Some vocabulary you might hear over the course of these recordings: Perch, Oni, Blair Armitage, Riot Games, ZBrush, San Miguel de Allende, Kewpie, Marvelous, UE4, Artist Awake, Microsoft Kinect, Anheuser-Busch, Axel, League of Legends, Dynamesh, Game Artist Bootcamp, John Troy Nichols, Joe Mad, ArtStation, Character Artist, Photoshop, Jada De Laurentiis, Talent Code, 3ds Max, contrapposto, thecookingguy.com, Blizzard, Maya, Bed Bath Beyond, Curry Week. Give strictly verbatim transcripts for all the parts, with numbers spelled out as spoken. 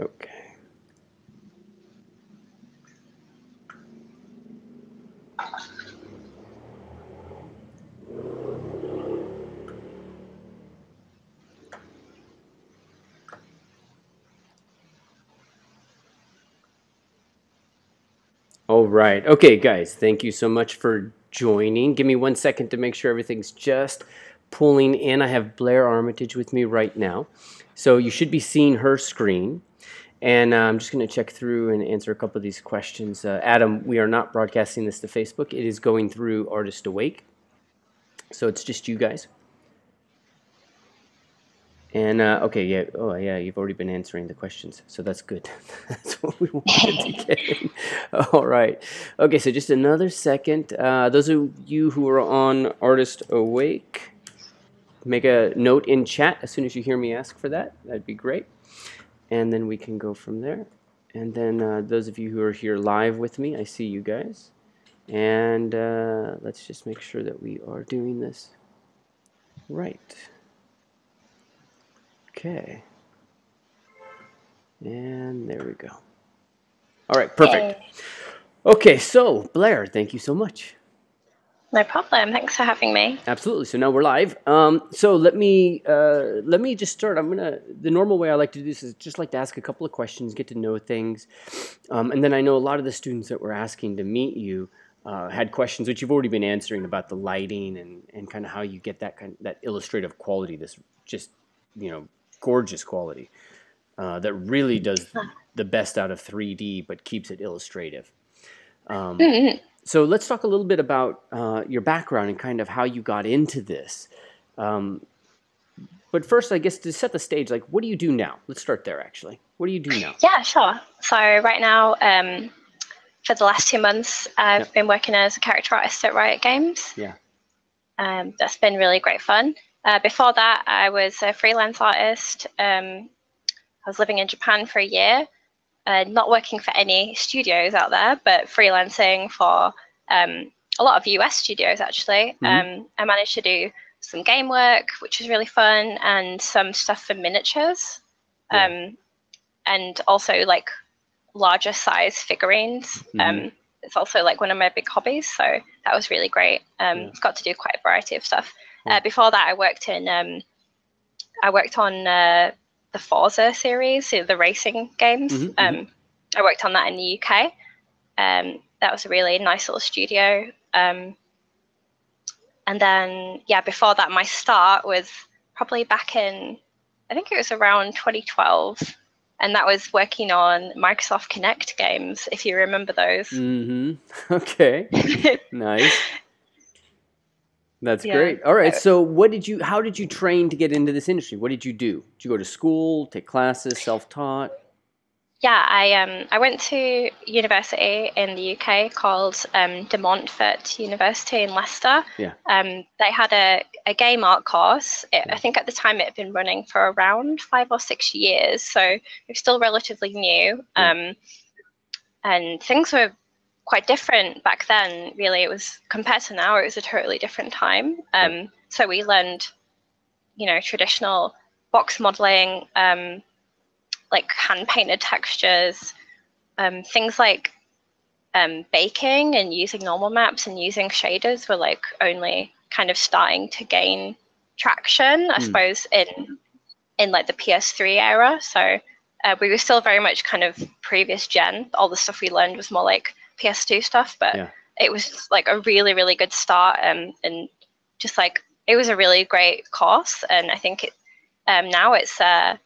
Okay. All right. Okay, guys, thank you so much for joining. Give me one second to make sure everything's just pulling in. I have Blair Armitage with me right now. So you should be seeing her screen. And uh, I'm just going to check through and answer a couple of these questions. Uh, Adam, we are not broadcasting this to Facebook. It is going through Artist Awake. So it's just you guys. And, uh, okay, yeah, oh, yeah, you've already been answering the questions, so that's good. That's what we wanted to get in. All right. Okay, so just another second. Uh, those of you who are on Artist Awake, make a note in chat as soon as you hear me ask for that. That'd be great. And then we can go from there. And then uh, those of you who are here live with me, I see you guys. And uh, let's just make sure that we are doing this right. Okay, and there we go. All right, perfect. Yay. Okay, so Blair, thank you so much. No problem. Thanks for having me. Absolutely. So now we're live. Um, so let me uh, let me just start. I'm gonna the normal way I like to do this is just like to ask a couple of questions, get to know things, um, and then I know a lot of the students that were asking to meet you uh, had questions which you've already been answering about the lighting and and kind of how you get that kind of, that illustrative quality. This just you know. gorgeous quality uh, that really does the best out of three D but keeps it illustrative. Um, mm-hmm. So let's talk a little bit about uh, your background and kind of how you got into this. Um, but first, I guess to set the stage, like what do you do now? Let's start there actually. What do you do now? Yeah, sure. So right now, um, for the last two months, I've yep. been working as a character artist at Riot Games. Yeah, um, that's been really great fun. Uh, before that, I was a freelance artist. Um, I was living in Japan for a year, uh, not working for any studios out there, but freelancing for um, a lot of U S studios, actually. Mm-hmm. um, I managed to do some game work, which was really fun, and some stuff for miniatures, yeah. um, and also like larger size figurines. Mm-hmm. um, it's also like one of my big hobbies, so that was really great. Um, yeah. Got to do quite a variety of stuff. Uh, before that, I worked in, um, I worked on uh, the Forza series, so the racing games. Mm-hmm, um, mm-hmm. I worked on that in the U K. Um, that was a really nice little studio. Um, and then, yeah, before that, my start was probably back in, I think it was around twenty twelve, and that was working on Microsoft Kinect games, if you remember those. Mm-hmm. Okay. Nice. That's yeah. great. All right. So what did you, how did you train to get into this industry? What did you do? Did you go to school, take classes, self-taught? Yeah, I um I went to university in the U K called um, De Montfort University in Leicester. Yeah. Um, they had a, a game art course. It, yeah. I think at the time it had been running for around five or six years. So it was still relatively new. Yeah. Um, and things were quite different back then, really. It was compared to now, it was a totally different time. Um, so we learned, you know, traditional box modeling, um, like hand painted textures, um, things like um, baking and using normal maps and using shaders were like only kind of starting to gain traction, I mm. suppose, in in like the P S three era. So uh, we were still very much kind of previous gen. All the stuff we learned was more like P S two stuff, but yeah. it was just like a really, really good start, um, and just like it was a really great course. And I think it, um, now it's uh,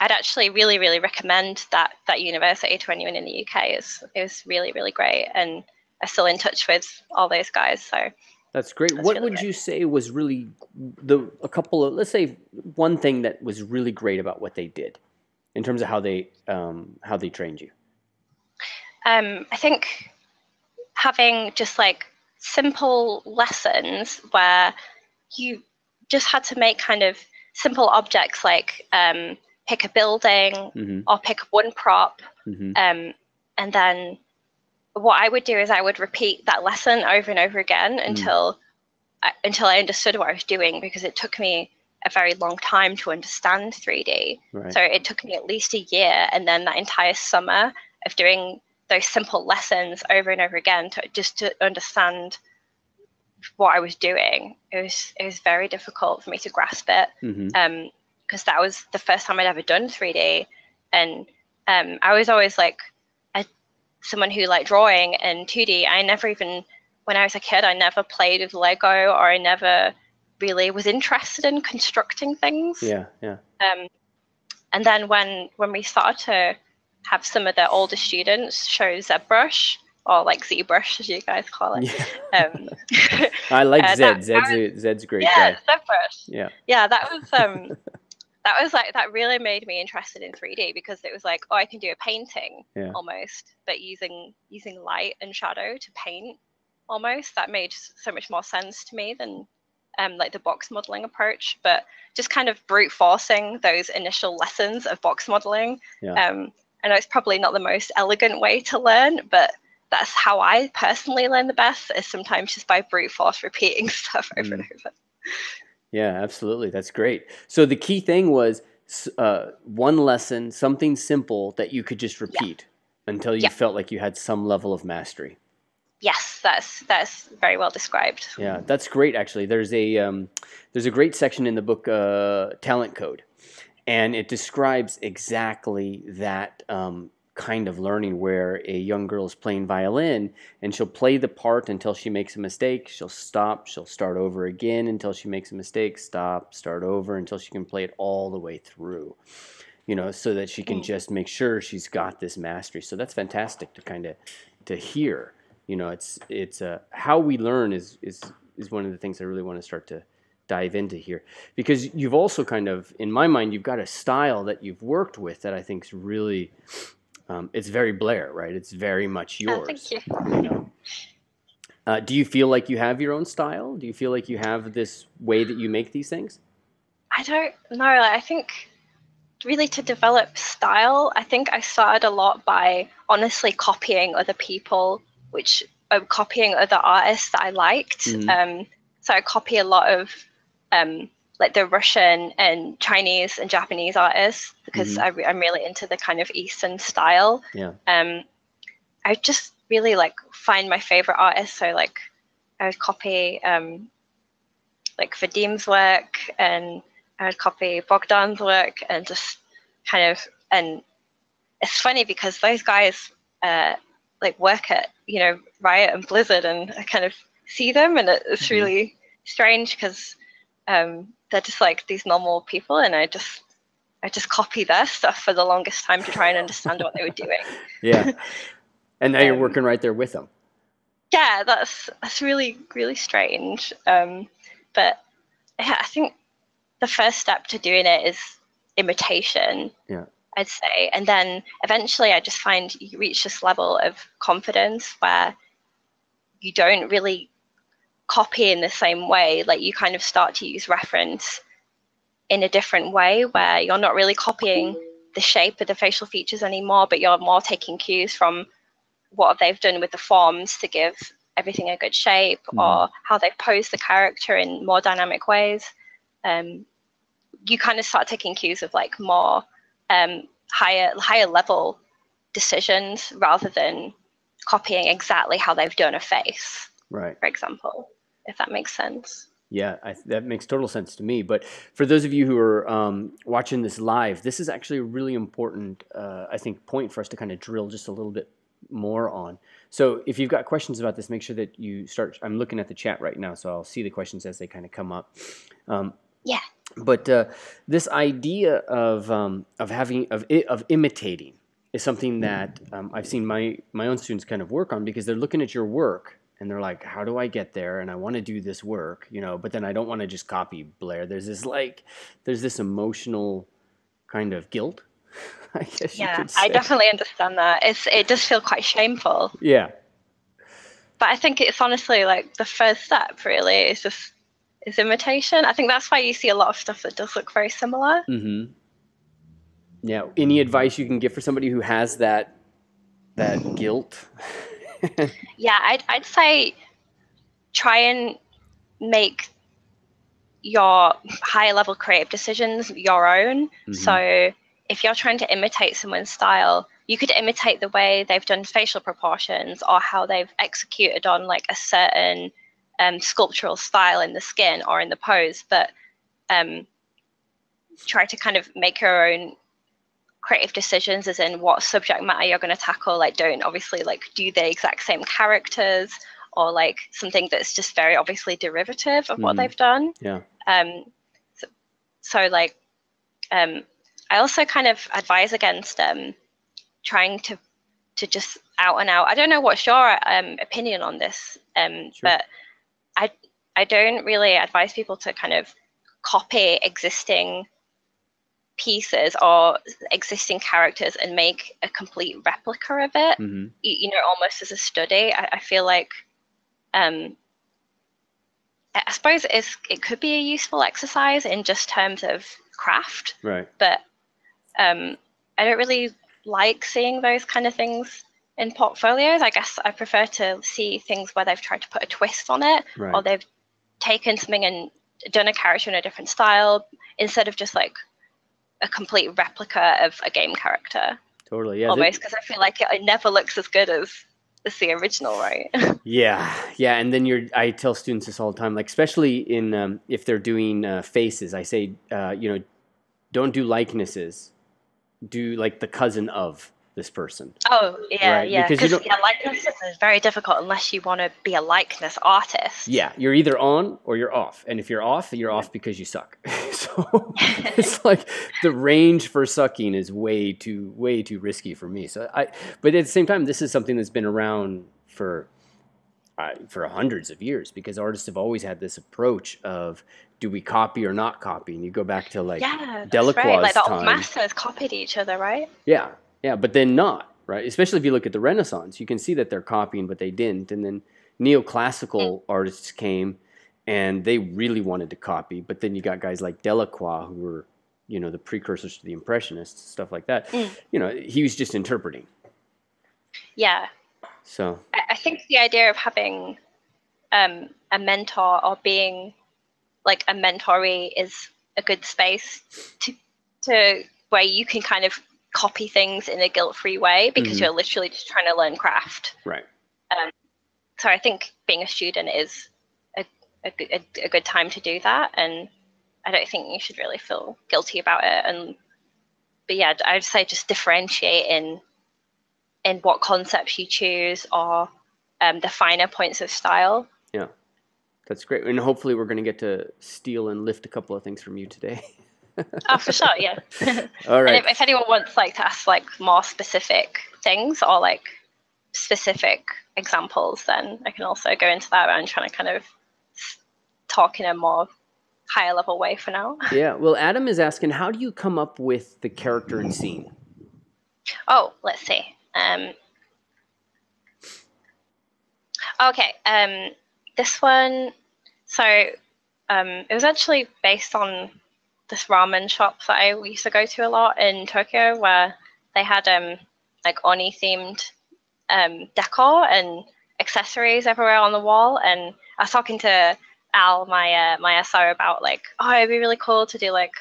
I'd actually really, really recommend that that university to anyone in the U K. It's, it was really, really great, and I'm still in touch with all those guys. So that's great. That's what really would great. you say was really the a couple of let's say one thing that was really great about what they did in terms of how they um, how they trained you? Um, I think having just like simple lessons where you just had to make kind of simple objects, like um, pick a building mm-hmm. or pick one prop. Mm-hmm. um, and then what I would do is I would repeat that lesson over and over again mm-hmm. until I, until I understood what I was doing, because it took me a very long time to understand three D. Right. So it took me at least a year, and then that entire summer of doing those simple lessons over and over again to just to understand what I was doing. It was it was very difficult for me to grasp it, mm-hmm. um, because that was the first time I'd ever done three D, and um, I was always like a someone who liked drawing and two D. I never even, when I was a kid, I never played with Lego, or I never really was interested in constructing things. Yeah, yeah. Um, and then when when we started to have some of the older students show ZBrush, or like ZBrush, as you guys call it. Yeah. Um, I like uh, Zed. Zed's, was, Zed's great. Yeah, guy. ZBrush. Yeah, yeah. That was um, that was like that really made me interested in three D, because it was like, oh, I can do a painting yeah. almost, but using using light and shadow to paint almost. That made so much more sense to me than um, like the box modeling approach. But just kind of brute forcing those initial lessons of box modeling. Yeah. Um, I know it's probably not the most elegant way to learn, but that's how I personally learn the best, is sometimes just by brute force repeating stuff over mm. and over. Yeah, absolutely. That's great. So the key thing was uh, one lesson, something simple that you could just repeat yeah. until you yeah. felt like you had some level of mastery. Yes, that's that's very well described. Yeah, that's great. Actually, there's a um, there's a great section in the book, uh, Talent Code, and it describes exactly that. Um, kind of learning, where a young girl is playing violin and she'll play the part until she makes a mistake, she'll stop, she'll start over again until she makes a mistake, stop, start over until she can play it all the way through, you know, so that she can just make sure she's got this mastery. So that's fantastic to kind of to hear, you know, it's it's uh, how we learn is is is one of the things I really want to start to dive into here, because you've also kind of, in my mind, you've got a style that you've worked with that I think is really Um, it's very Blair, right? It's very much yours. Oh, thank you. You know? uh, do you feel like you have your own style? Do you feel like you have this way that you make these things? I don't know. Like, I think really to develop style, I think I started a lot by honestly copying other people, which uh, copying other artists that I liked. Mm-hmm. Um, so I copy a lot of um, like the Russian and Chinese and Japanese artists, because mm-hmm. I, I'm really into the kind of Eastern style. Yeah. Um, I just really like find my favorite artists. So like I would copy um, like Vadim's work, and I would copy Bogdan's work, and just kind of, and it's funny because those guys uh, like work at, you know, Riot and Blizzard, and I kind of see them, and it, it's mm-hmm. really strange because um, they're just like these normal people, and I just I just copy their stuff for the longest time to try and understand what they were doing. Yeah, and now um, you're working right there with them. Yeah, that's that's really really strange. Um, but yeah, I think the first step to doing it is imitation. Yeah, I'd say, and then eventually I just find you reach this level of confidence where you don't really copy in the same way, like you kind of start to use reference in a different way, where you're not really copying the shape of the facial features anymore, but you're more taking cues from what they've done with the forms to give everything a good shape, mm. or how they pose the character in more dynamic ways. Um, you kind of start taking cues of like more um, higher higher level decisions, rather than copying exactly how they've done a face. Right. For example, if that makes sense. Yeah, I, that makes total sense to me. But for those of you who are um, watching this live, this is actually a really important, uh, I think, point for us to kind of drill just a little bit more on. So if you've got questions about this, make sure that you start. I'm looking at the chat right now, so I'll see the questions as they kind of come up. Um, yeah. But uh, this idea of um, of having of of imitating is something that um, I've seen my my own students kind of work on, because they're looking at your work. And they're like, how do I get there? And I want to do this work, you know, but then I don't want to just copy Blair. There's this like, there's this emotional kind of guilt, I guess yeah, you could say. I definitely understand that. It's, it does feel quite shameful. Yeah. But I think it's honestly like the first step really is just, is imitation. I think that's why you see a lot of stuff that does look very similar. Mm-hmm. Yeah. Any advice you can give for somebody who has that, that guilt? Yeah, I'd, I'd say try and make your higher level creative decisions your own. Mm-hmm. So if you're trying to imitate someone's style, you could imitate the way they've done facial proportions or how they've executed on like a certain um, sculptural style in the skin or in the pose, but um, try to kind of make your own creative decisions as in what subject matter you're going to tackle. Like don't obviously like do the exact same characters or like something that's just very obviously derivative of mm. what they've done. Yeah. Um, so, so like, um, I also kind of advise against um, trying to to just out and out. I don't know what's your um, opinion on this, um, sure. but I I don't really advise people to kind of copy existing pieces or existing characters and make a complete replica of it. Mm-hmm. you, you know, almost as a study. I, I feel like um, I suppose it's, it could be a useful exercise in just terms of craft, right? But um, I don't really like seeing those kind of things in portfolios. I guess I prefer to see things where they've tried to put a twist on it, right. or they've taken something and done a character in a different style instead of just like a complete replica of a game character. Totally, yeah. Almost, because I feel like it, it never looks as good as It's the original, right? yeah, yeah. And then you're, I tell students this all the time, like especially in um, if they're doing uh, faces, I say, uh, you know, don't do likenesses, do like the cousin of this person. Oh, yeah, right? yeah. Because yeah, likenesses is very difficult unless you want to be a likeness artist. Yeah, you're either on or you're off. And if you're off, you're yeah. off because you suck. So it's like the range for sucking is way too way too risky for me. So I, but at the same time, this is something that's been around for uh, for hundreds of years because artists have always had this approach of, do we copy or not copy? And you go back to like yeah, Delacroix right. like the old masters copied each other, right? Yeah. Yeah, but then not, right? Especially if you look at the Renaissance, you can see that they're copying, but they didn't. And then neoclassical mm. artists came, and they really wanted to copy. But then you got guys like Delacroix, who were, you know, the precursors to the Impressionists, stuff like that. Mm. You know, he was just interpreting. Yeah. So I think the idea of having um, a mentor or being like a mentoree is a good space to to where you can kind of copy things in a guilt-free way because mm-hmm. you're literally just trying to learn craft. Right. Um, so I think being a student is a, a, a good time to do that, and I don't think you should really feel guilty about it. And but yeah, I'd say just differentiate in in what concepts you choose or um, the finer points of style. Yeah, that's great. And hopefully we're going to get to steal and lift a couple of things from you today. Oh, for sure, yeah. All right. And if, if anyone wants like to ask like more specific things or like specific examples, then I can also go into that and trying to kind of talk in a more higher level way for now. Yeah. Well, Adam is asking, how do you come up with the character and scene? Oh, let's see. Um, okay. Um, this one. So um, it was actually based on this ramen shop that I used to go to a lot in Tokyo, where they had um like Oni themed um decor and accessories everywhere on the wall. And I was talking to Al, my uh, my S O, about like, oh, it'd be really cool to do like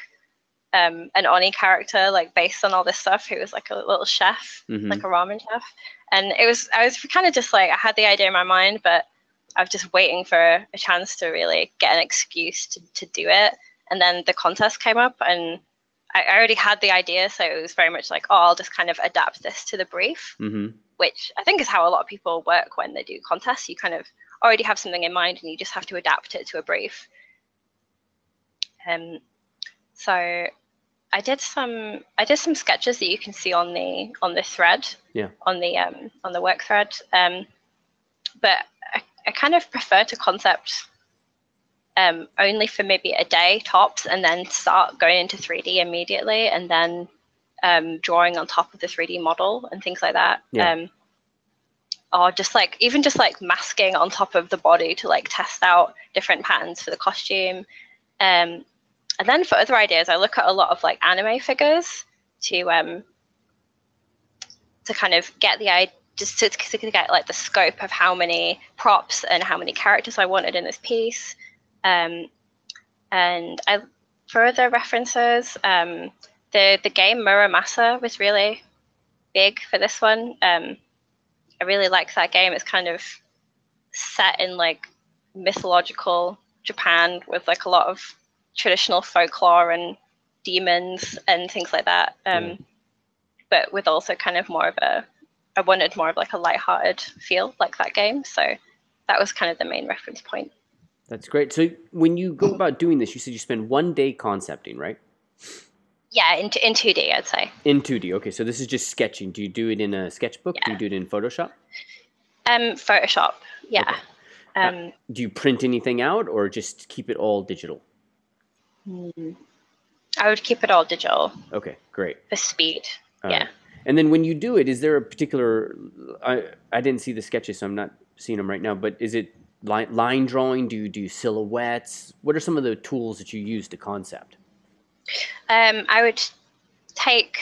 um an Oni character like based on all this stuff. He was like a little chef, mm-hmm. like a ramen chef, and it was I was kind of just like I had the idea in my mind, but I was just waiting for a chance to really get an excuse to to do it. And then the contest came up, and I already had the idea, so it was very much like, oh, I'll just kind of adapt this to the brief, mm-hmm. which I think is how a lot of people work when they do contests. You kind of already have something in mind, and you just have to adapt it to a brief. Um, so I did some I did some sketches that you can see on the on the thread, yeah, on the um, on the work thread. Um, but I, I kind of prefer to concept Um, only for maybe a day tops, and then start going into three D immediately, and then um, drawing on top of the three D model and things like that. Yeah. Um, or just like, even just like masking on top of the body to like test out different patterns for the costume. Um, and then for other ideas, I look at a lot of like anime figures to um, to kind of get the idea, just to, to get like the scope of how many props and how many characters I wanted in this piece. Um, And I, for other references, um, the, the game Muramasa was really big for this one. Um, I really like that game. It's kind of set in like mythological Japan with like a lot of traditional folklore and demons and things like that. Um, mm. But with also kind of more of a, I wanted more of like a lighthearted feel like that game. So that was kind of the main reference point. That's great. So when you go about doing this, you said you spend one day concepting, right? Yeah, in in two D, I'd say. In two D, okay. So this is just sketching. Do you do it in a sketchbook? Yeah. Do you do it in Photoshop? Um, Photoshop, yeah. Okay. Um, uh, do you print anything out or just keep it all digital? I would keep it all digital. Okay, great. For speed, uh, yeah. And then when you do it, is there a particular, I, I didn't see the sketches, so I'm not seeing them right now, but is it line, line drawing? Do you do silhouettes? What are some of the tools that you use to concept? Um, I would take,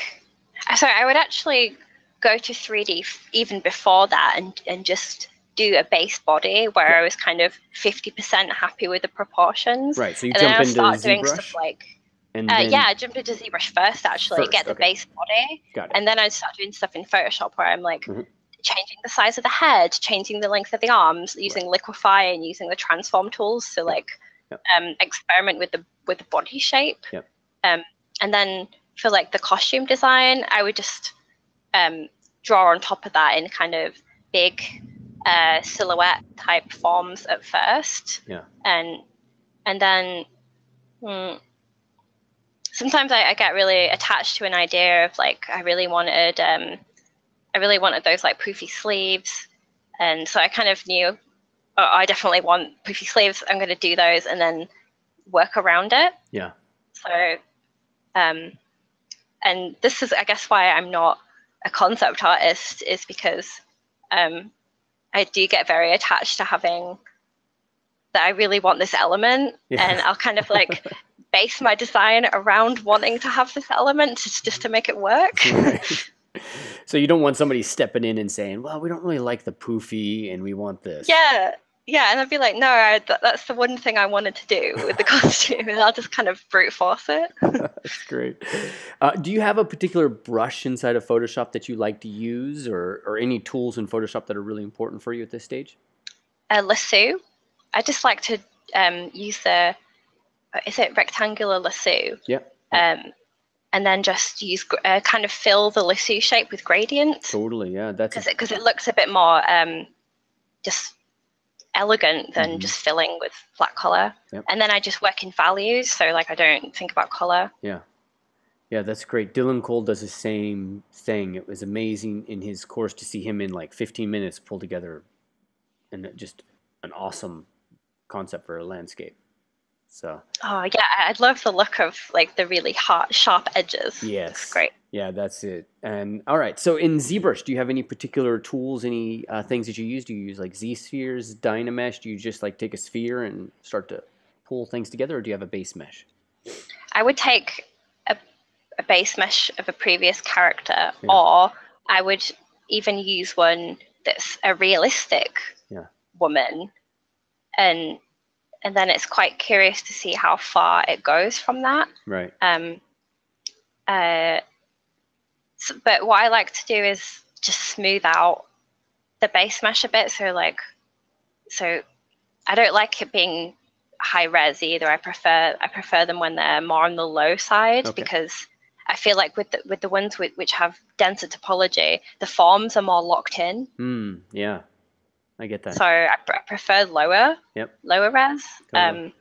so I would actually go to three D even before that and, and just do a base body where yeah. I was kind of fifty percent happy with the proportions. Right, so you and jump then into start doing stuff like, and uh, then... yeah, I jumped into ZBrush first actually, first, get the okay. base body. Got it. And then I start doing stuff in Photoshop where I'm like mm-hmm. changing the size of the head, changing the length of the arms, using right. Liquify and using the transform tools to like yep. um, experiment with the with the body shape. Yep. Um, and then for like the costume design, I would just um, draw on top of that in kind of big uh, silhouette type forms at first. Yeah. And and then mm, sometimes I, I get really attached to an idea of like I really wanted um, I really wanted those like poofy sleeves, and so I kind of knew oh, I definitely want poofy sleeves. I'm going to do those and then work around it. Yeah. So, um, and this is, I guess, why I'm not a concept artist is because um, I do get very attached to having that I really want this element, yeah. and I'll kind of like base my design around wanting to have this element just, just to make it work. Right. So you don't want somebody stepping in and saying, well, we don't really like the poofy and we want this. Yeah. Yeah, and I'd be like, no, I, th that's the one thing I wanted to do with the costume, and I'll just kind of brute force it. That's great. Uh, do you have a particular brush inside of Photoshop that you like to use, or, or any tools in Photoshop that are really important for you at this stage? Uh, lasso. I just like to um, use the, is it rectangular lasso? Yeah. Um, and then just use, uh, kind of fill the lasso shape with gradients. Totally, yeah. Because it, 'cause it looks a bit more um, just... elegant than mm-hmm. just filling with flat color. Yep. And then I just work in values, so like I don't think about color. Yeah, yeah, that's great. Dylan Cole does the same thing. It was amazing in his course to see him in like fifteen minutes pull together and just an awesome concept for a landscape. So oh yeah, I love the look of like the really hot sharp edges. Yes, it's great. Yeah, that's it. And all right, so in ZBrush, do you have any particular tools, any uh, things that you use? Do you use like Z-spheres, Dynamesh? Do you just like take a sphere and start to pull things together, or do you have a base mesh? I would take a, a base mesh of a previous character, yeah. or I would even use one that's a realistic yeah. woman, and and then it's quite curious to see how far it goes from that. Right. Um. Uh. So, but what I like to do is just smooth out the base mesh a bit. So like, so I don't like it being high res either. I prefer I prefer them when they're more on the low side, okay. because I feel like with the, with the ones with, which have denser topology, the forms are more locked in. Mm, yeah, I get that. So I, I prefer lower, yep. lower res. Totally. Um,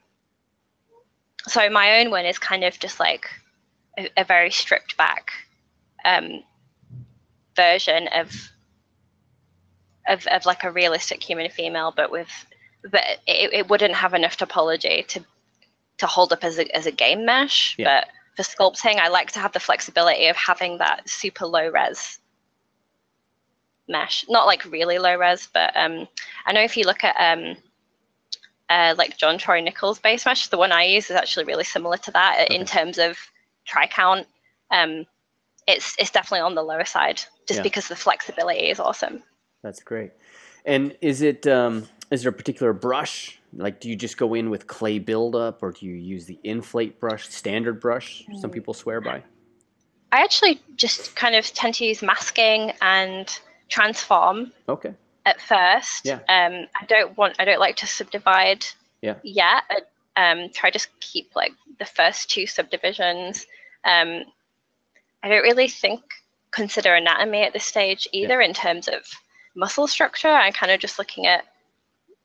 so my own one is kind of just like a, a very stripped back um version of, of of like a realistic human female, but with but it, it wouldn't have enough topology to to hold up as a, as a game mesh, yeah. but for sculpting I like to have the flexibility of having that super low res mesh, not like really low res, but um I know if you look at um uh like John Troy Nichols base mesh, the one I use is actually really similar to that, okay. in terms of tri count. um It's, it's definitely on the lower side, just yeah. because the flexibility is awesome. That's great. And is it um, Is there a particular brush? Like, do you just go in with clay buildup, or do you use the inflate brush, standard brush some people swear by? I actually just kind of tend to use masking and transform. Okay. At first. Yeah. Um, I don't want, I don't like to subdivide yeah. yet. I, um, try to keep like the first two subdivisions. Um, I don't really think, consider anatomy at this stage either yeah. in terms of muscle structure. I'm kind of just looking at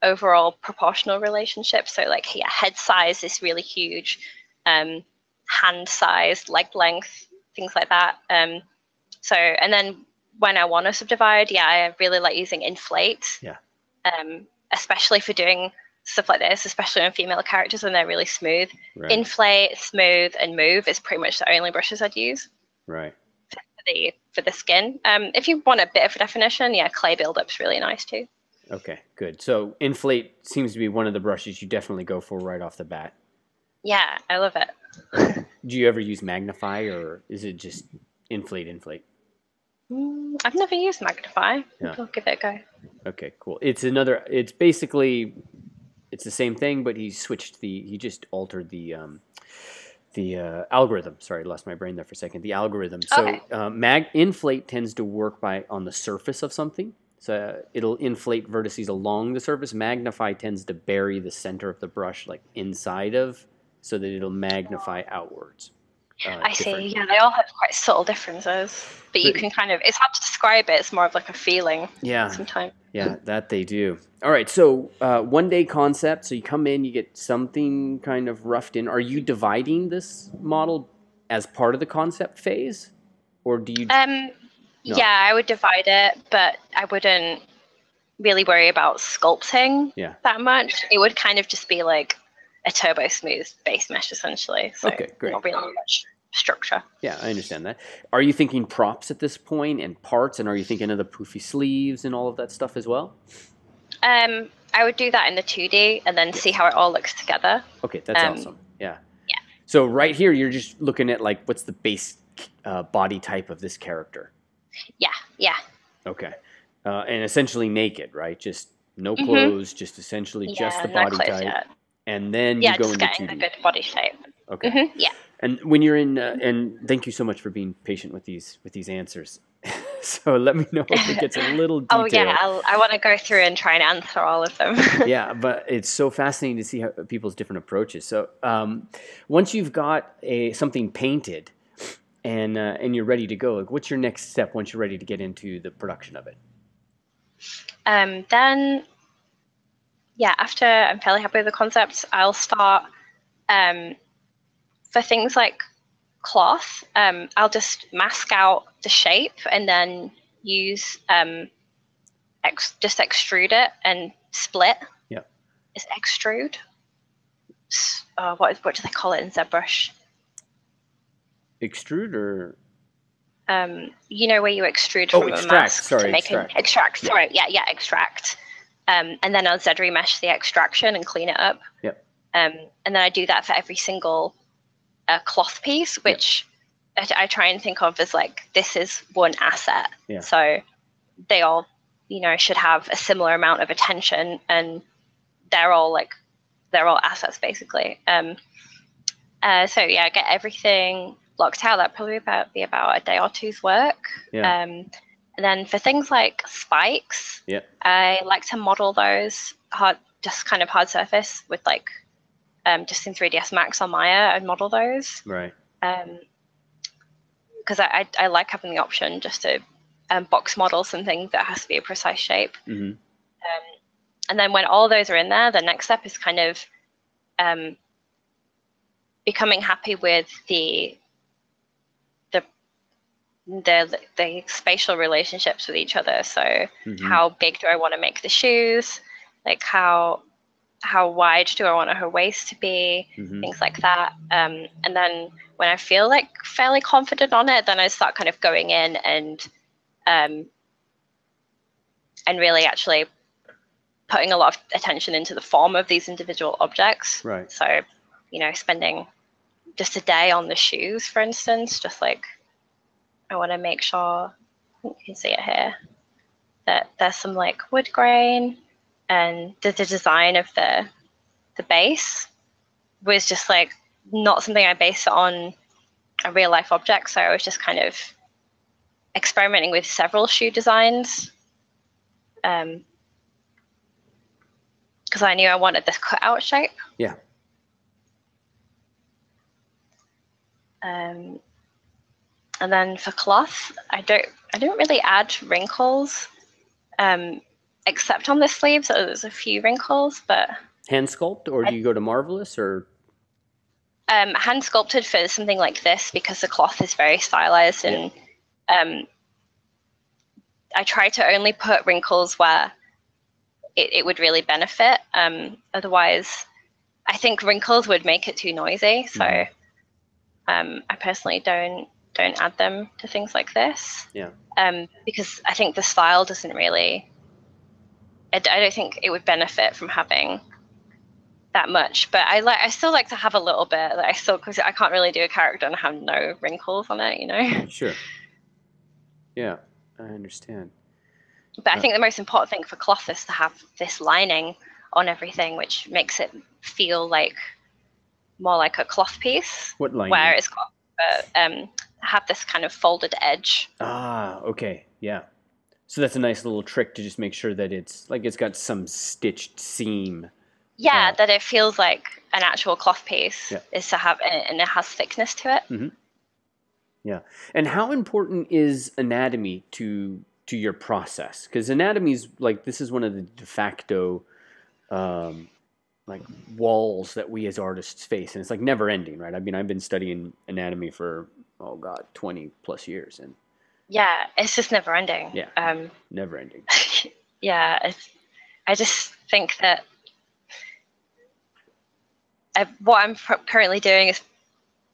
overall proportional relationship. So like yeah, head size is really huge, um, hand size, leg length, things like that. Um, so, and then when I want to subdivide, yeah, I really like using inflate, yeah. um, especially for doing stuff like this, especially on female characters when they're really smooth. Right. Inflate, smooth, and move is pretty much the only brushes I'd use. Right. For the, for the skin. Um, if you want a bit of a definition, yeah, clay buildup's really nice too. Okay, good. So inflate seems to be one of the brushes you definitely go for right off the bat. Yeah, I love it. Do you ever use magnify, or is it just inflate, inflate? Mm, I've never used magnify. Yeah. I'll give it a go. Okay, cool. It's another, it's basically, it's the same thing, but he switched the, he just altered the, um, the uh, algorithm. Sorry, I lost my brain there for a second. The algorithm. So okay. uh, mag, inflate tends to work by on the surface of something. So it'll inflate vertices along the surface. Magnify tends to bury the center of the brush, like inside of, so that it'll magnify outwards. Uh, I see. Yeah, they all have quite subtle differences, but you can kind of, it's hard to describe it. It's more of like a feeling. Yeah. Sometimes. Yeah, that they do. All right. So uh, one day concept. So you come in, you get something kind of roughed in. Are you dividing this model as part of the concept phase, or do you? Um. No. Yeah, I would divide it, but I wouldn't really worry about sculpting yeah. that much. It would kind of just be like a turbo smooth base mesh, essentially. So okay, great. Not really much structure. Yeah, I understand that. Are you thinking props at this point and parts, and are you thinking of the poofy sleeves and all of that stuff as well? Um, I would do that in the two D and then yeah. see how it all looks together. Okay, that's um, awesome. Yeah. Yeah. So right here, you're just looking at like what's the base uh, body type of this character. Yeah, yeah. Okay. Uh, and essentially naked, right? Just no clothes, mm-hmm. just essentially yeah, just the body clothes, type. Yeah. And then yeah, you go into the two D. Yeah, just getting a good body shape. Okay. Mm-hmm, yeah. And when you're in, uh, and thank you so much for being patient with these with these answers. So let me know if it gets a little detailed. Oh, yeah. I'll, I want to go through and try and answer all of them. Yeah, but it's so fascinating to see how people's different approaches. So um, once you've got a something painted, and uh, and you're ready to go, like what's your next step once you're ready to get into the production of it? Um, then, yeah, after I'm fairly happy with the concepts, I'll start um, for things like cloth. Um, I'll just mask out the shape and then use um, ex just extrude it and split. Yeah. It's extrude. Uh, what what do they call it in ZBrush? Extrude or? Um, you know where you extrude from oh, extract, a mask sorry, to make extract. An extract. Sorry, yeah, yeah, extract. Um, and then I'll Z-remesh the extraction and clean it up. Yep. Um, and then I do that for every single uh, cloth piece, which yep. I, I try and think of as like, this is one asset. Yeah. So they all, you know, should have a similar amount of attention, and they're all like, they're all assets basically. Um, uh, so yeah, get everything blocked out. That probably about be about a day or two's work. Yeah. Um, and then for things like spikes, yeah. I like to model those hard, just kind of hard surface with like, um, just in three D S Max or Maya, I'd model those. Right. Um, because I, I I like having the option just to um, box model something that has to be a precise shape. Mm-hmm. Um, and then when all those are in there, the next step is kind of um, becoming happy with the the the spatial relationships with each other. So mm-hmm. how big do I want to make the shoes, like how how wide do I want her waist to be, mm-hmm. things like that. Um, and then when I feel like fairly confident on it, then I start kind of going in and um, and really actually putting a lot of attention into the form of these individual objects. Right. So, you know, spending just a day on the shoes, for instance, just like I want to make sure, I think you can see it here, that there's some like wood grain and the, the design of the the base was just like not something I based on a real life object. So I was just kind of experimenting with several shoe designs um, because I knew I wanted this cutout shape. Yeah. Um, and then for cloth, I don't, I don't really add wrinkles, um, except on the sleeve. So there's a few wrinkles, but hand sculpt, or I, do you go to Marvelous, or um, hand sculpted for something like this because the cloth is very stylized, and yeah. um, I try to only put wrinkles where it, it would really benefit. Um, otherwise, I think wrinkles would make it too noisy. So. Mm. Um, I personally don't don't add them to things like this. Yeah. Um, because I think the style doesn't really. I, I don't think it would benefit from having that much. But I like. I still like to have a little bit. Like I still because I can't really do a character and have no wrinkles on it. You know. Sure. Yeah, I understand. But uh, I think the most important thing for cloth is to have this lining on everything, which makes it feel like. More like a cloth piece, what line where it's got uh, um, have this kind of folded edge. Ah, okay, yeah. So that's a nice little trick to just make sure that it's like it's got some stitched seam. Yeah, uh, that it feels like an actual cloth piece yeah. is to have, and it has thickness to it. Mm-hmm. Yeah, and how important is anatomy to to your process? Because anatomy is like this is one of the de facto. Um, like walls that we as artists face, and it's like never ending, right? I mean, I've been studying anatomy for, oh God, twenty plus years. And yeah, it's just never ending. Yeah, um, never ending. Yeah, it's, I just think that I, what I'm currently doing is,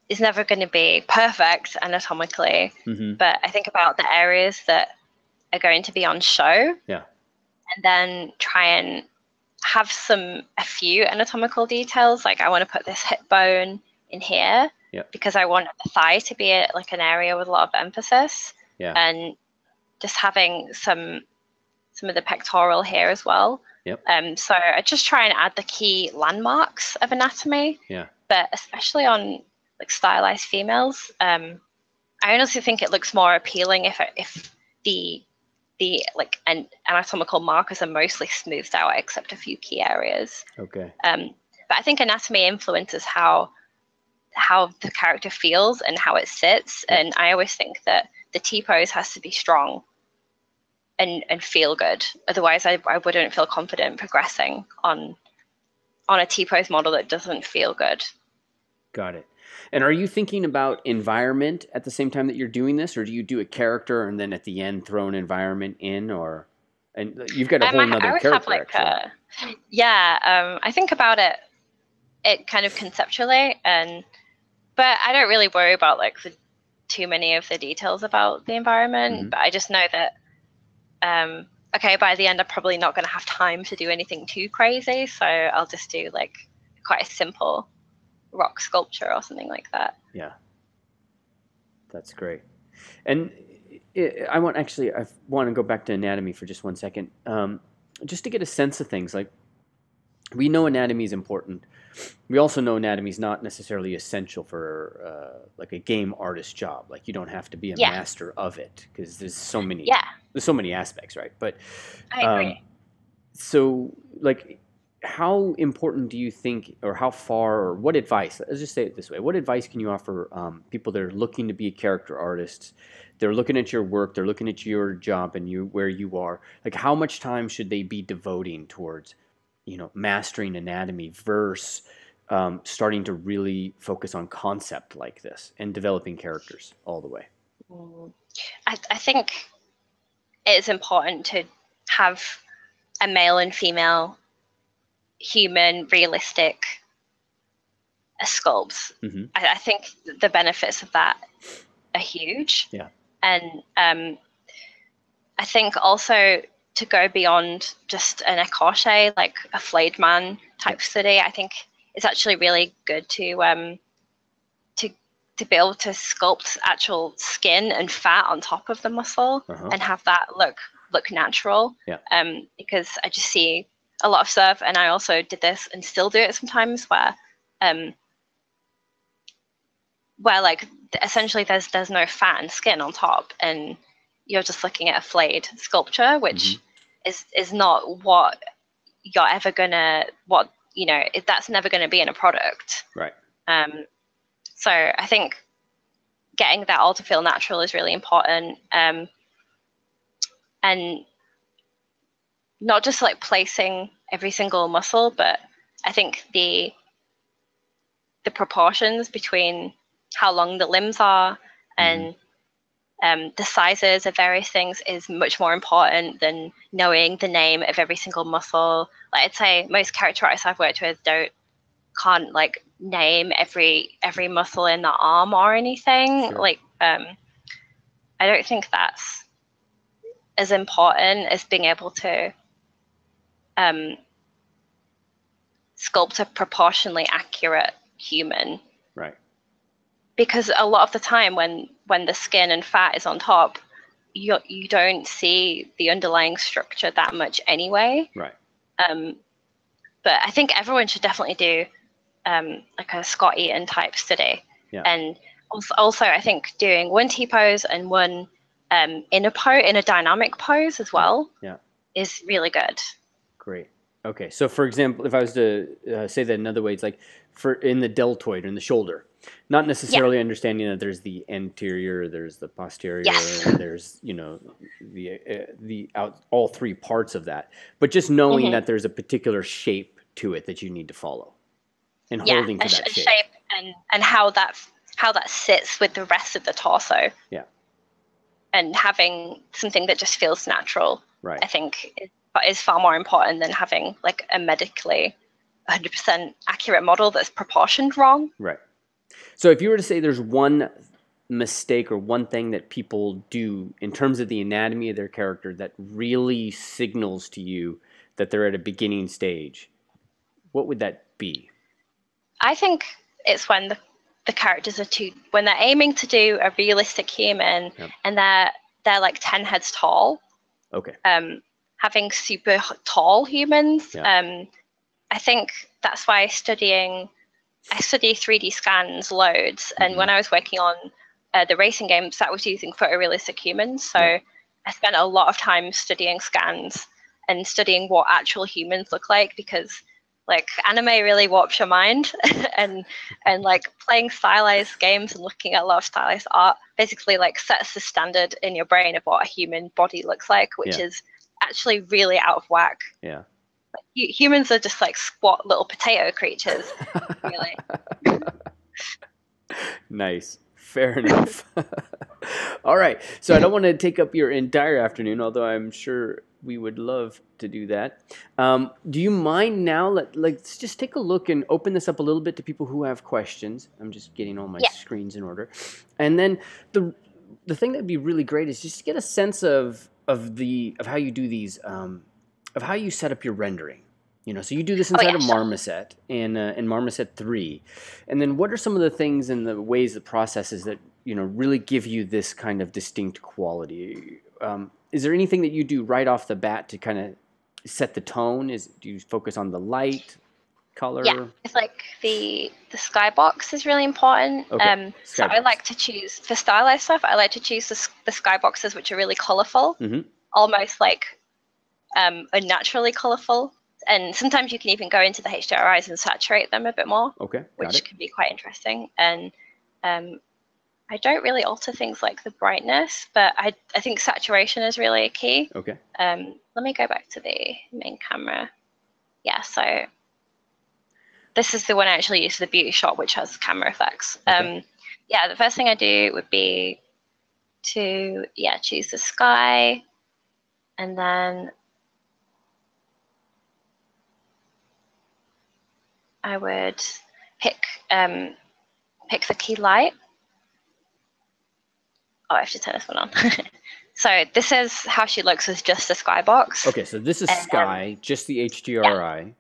is never going to be perfect anatomically, mm-hmm. but I think about the areas that are going to be on show, yeah, and then try and have some a few anatomical details. Like I want to put this hip bone in here yep. because I want the thigh to be a, like an area with a lot of emphasis. Yeah. And just having some some of the pectoral here as well. Yep. Um. So I just try and add the key landmarks of anatomy. Yeah. But especially on like stylized females, um, I honestly think it looks more appealing if if the the like and anatomical markers are mostly smoothed out except a few key areas. Okay. Um, but I think anatomy influences how how the character feels and how it sits. Yeah. And I always think that the T pose has to be strong and and feel good. Otherwise I, I wouldn't feel confident progressing on on a T pose model that doesn't feel good. Got it. And are you thinking about environment at the same time that you're doing this, or do you do a character and then at the end throw an environment in, or and you've got a whole other character? Have like a, yeah, um, I think about it, it kind of conceptually, and but I don't really worry about like the, too many of the details about the environment. Mm-hmm. But I just know that um, okay, by the end I'm probably not going to have time to do anything too crazy, so I'll just do like quite a simple. Rock sculpture or something like that. Yeah, that's great. And it, I want actually I want to go back to anatomy for just one second, um, just to get a sense of things. Like we know anatomy is important. We also know anatomy is not necessarily essential for uh, like a game artist job. Like you don't have to be a yeah. master of it because there's so many. Yeah. There's so many aspects, right? But I agree. Um, so like. How important do you think, or how far, or what advice, let's just say it this way, what advice can you offer um, people that are looking to be character artists? They're looking at your work, they're looking at your job and you where you are. Like how much time should they be devoting towards, you know, mastering anatomy versus um, starting to really focus on concept like this and developing characters all the way? I, I think it's important to have a male and female human realistic uh, sculpts. Mm-hmm. I, I think the benefits of that are huge. Yeah. And um, I think also to go beyond just an écorché, like a flayed man type yeah. study, I think it's actually really good to um, to to be able to sculpt actual skin and fat on top of the muscle uh-huh. and have that look look natural. Yeah. Um, because I just see a lot of stuff, and I also did this and still do it sometimes, where um, where like essentially there's there's no fat and skin on top, and you're just looking at a flayed sculpture, which mm-hmm. is is not what you're ever gonna what you know it, that's never gonna be in a product. Right. Um, so I think getting that all to feel natural is really important, um, and not just like placing every single muscle, but I think the the proportions between how long the limbs are and mm. um, the sizes of various things is much more important than knowing the name of every single muscle. Like I'd say most character artists I've worked with don't can't like name every every muscle in the arm or anything. Sure. Like um, I don't think that's as important as being able to um, sculpt a proportionally accurate human. Right. Because a lot of the time when, when the skin and fat is on top, you you don't see the underlying structure that much anyway. Right. Um, but I think everyone should definitely do um, like a Scott Eaton type study. Yeah. And also, also I think doing one T-pose and one um, inner pose, in a dynamic pose as well yeah. Yeah. is really good. Great. Okay, so for example, if I was to uh, say that another way, it's like for in the deltoid or in the shoulder, not necessarily yeah. understanding that there's the anterior, there's the posterior, yes. there's you know the uh, the out all three parts of that, but just knowing mm-hmm. that there's a particular shape to it that you need to follow, and yeah, holding to a, that a shape, shape and, and how that how that sits with the rest of the torso. Yeah, and having something that just feels natural, right? I think. Is is far more important than having like a medically one hundred percent accurate model that's proportioned wrong. Right. So if you were to say there's one mistake or one thing that people do in terms of the anatomy of their character that really signals to you that they're at a beginning stage, what would that be? I think it's when the, the characters are too, when they're aiming to do a realistic human yep. and they're, they're like ten heads tall. Okay. Um, having super tall humans. Yeah. Um, I think that's why studying, I study three D scans loads. And mm-hmm. when I was working on uh, the racing games, that was using photorealistic humans. So yeah. I spent a lot of time studying scans and studying what actual humans look like, because like anime really warps your mind and, and like playing stylized games and looking at a lot of stylized art basically like sets the standard in your brain of what a human body looks like, which yeah. is actually really out of whack. Yeah, like, humans are just like squat little potato creatures. Really. Nice. Fair enough. All right. So I don't want to take up your entire afternoon, although I'm sure we would love to do that. Um, do you mind now? Let, let's just take a look and open this up a little bit to people who have questions. I'm just getting all my yeah. screens in order. And then the the thing that'd be really great is just to get a sense of Of the of how you do these, um, of how you set up your rendering, you know. So you do this inside oh, yeah, of Marmoset sure. in uh, in Marmoset three, and then what are some of the things and the ways, the processes that you know really give you this kind of distinct quality? Um, is there anything that you do right off the bat to kind of set the tone? Is do you focus on the light, color? Yeah, it's like the the skybox is really important. Okay. Um, so I like to choose for stylized stuff. I like to choose the, the skyboxes, which are really colorful, mm-hmm. almost like um, unnaturally colorful. And sometimes you can even go into the H D R Is and saturate them a bit more. Okay, which it. Can be quite interesting. And um, I don't really alter things like the brightness, but I I think saturation is really key. Okay. Um, let me go back to the main camera. Yeah. So. This is the one I actually use for the beauty shot, which has camera effects. Okay. Um, yeah, the first thing I do would be to, yeah, choose the sky. And then I would pick um, pick the key light. Oh, I have to turn this one on. So this is how she looks with just the sky box. Okay, so this is and, sky, um, just the H D R I. Yeah.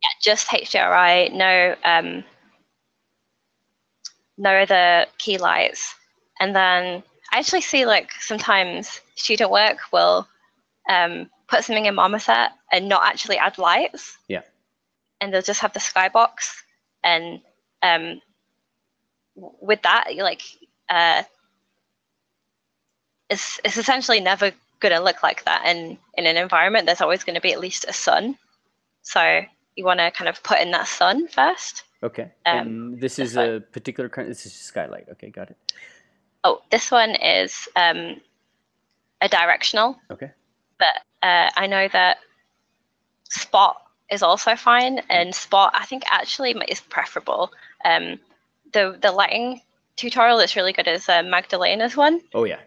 Yeah, just H D R I, no um, no other key lights. And then I actually see like sometimes student work will um, put something in Marmoset and not actually add lights. Yeah. And they'll just have the skybox. And um, with that, you're like, uh, it's, it's essentially never going to look like that. And in an environment, there's always going to be at least a sun. So you want to kind of put in that sun first. Okay. Um, and this is a particular kind, this is skylight. Okay, got it. Oh, this one is um, a directional. Okay. But uh, I know that spot is also fine, and spot I think actually is preferable. Um, the the lighting tutorial that's really good is uh, Magdalena's one. Oh yeah,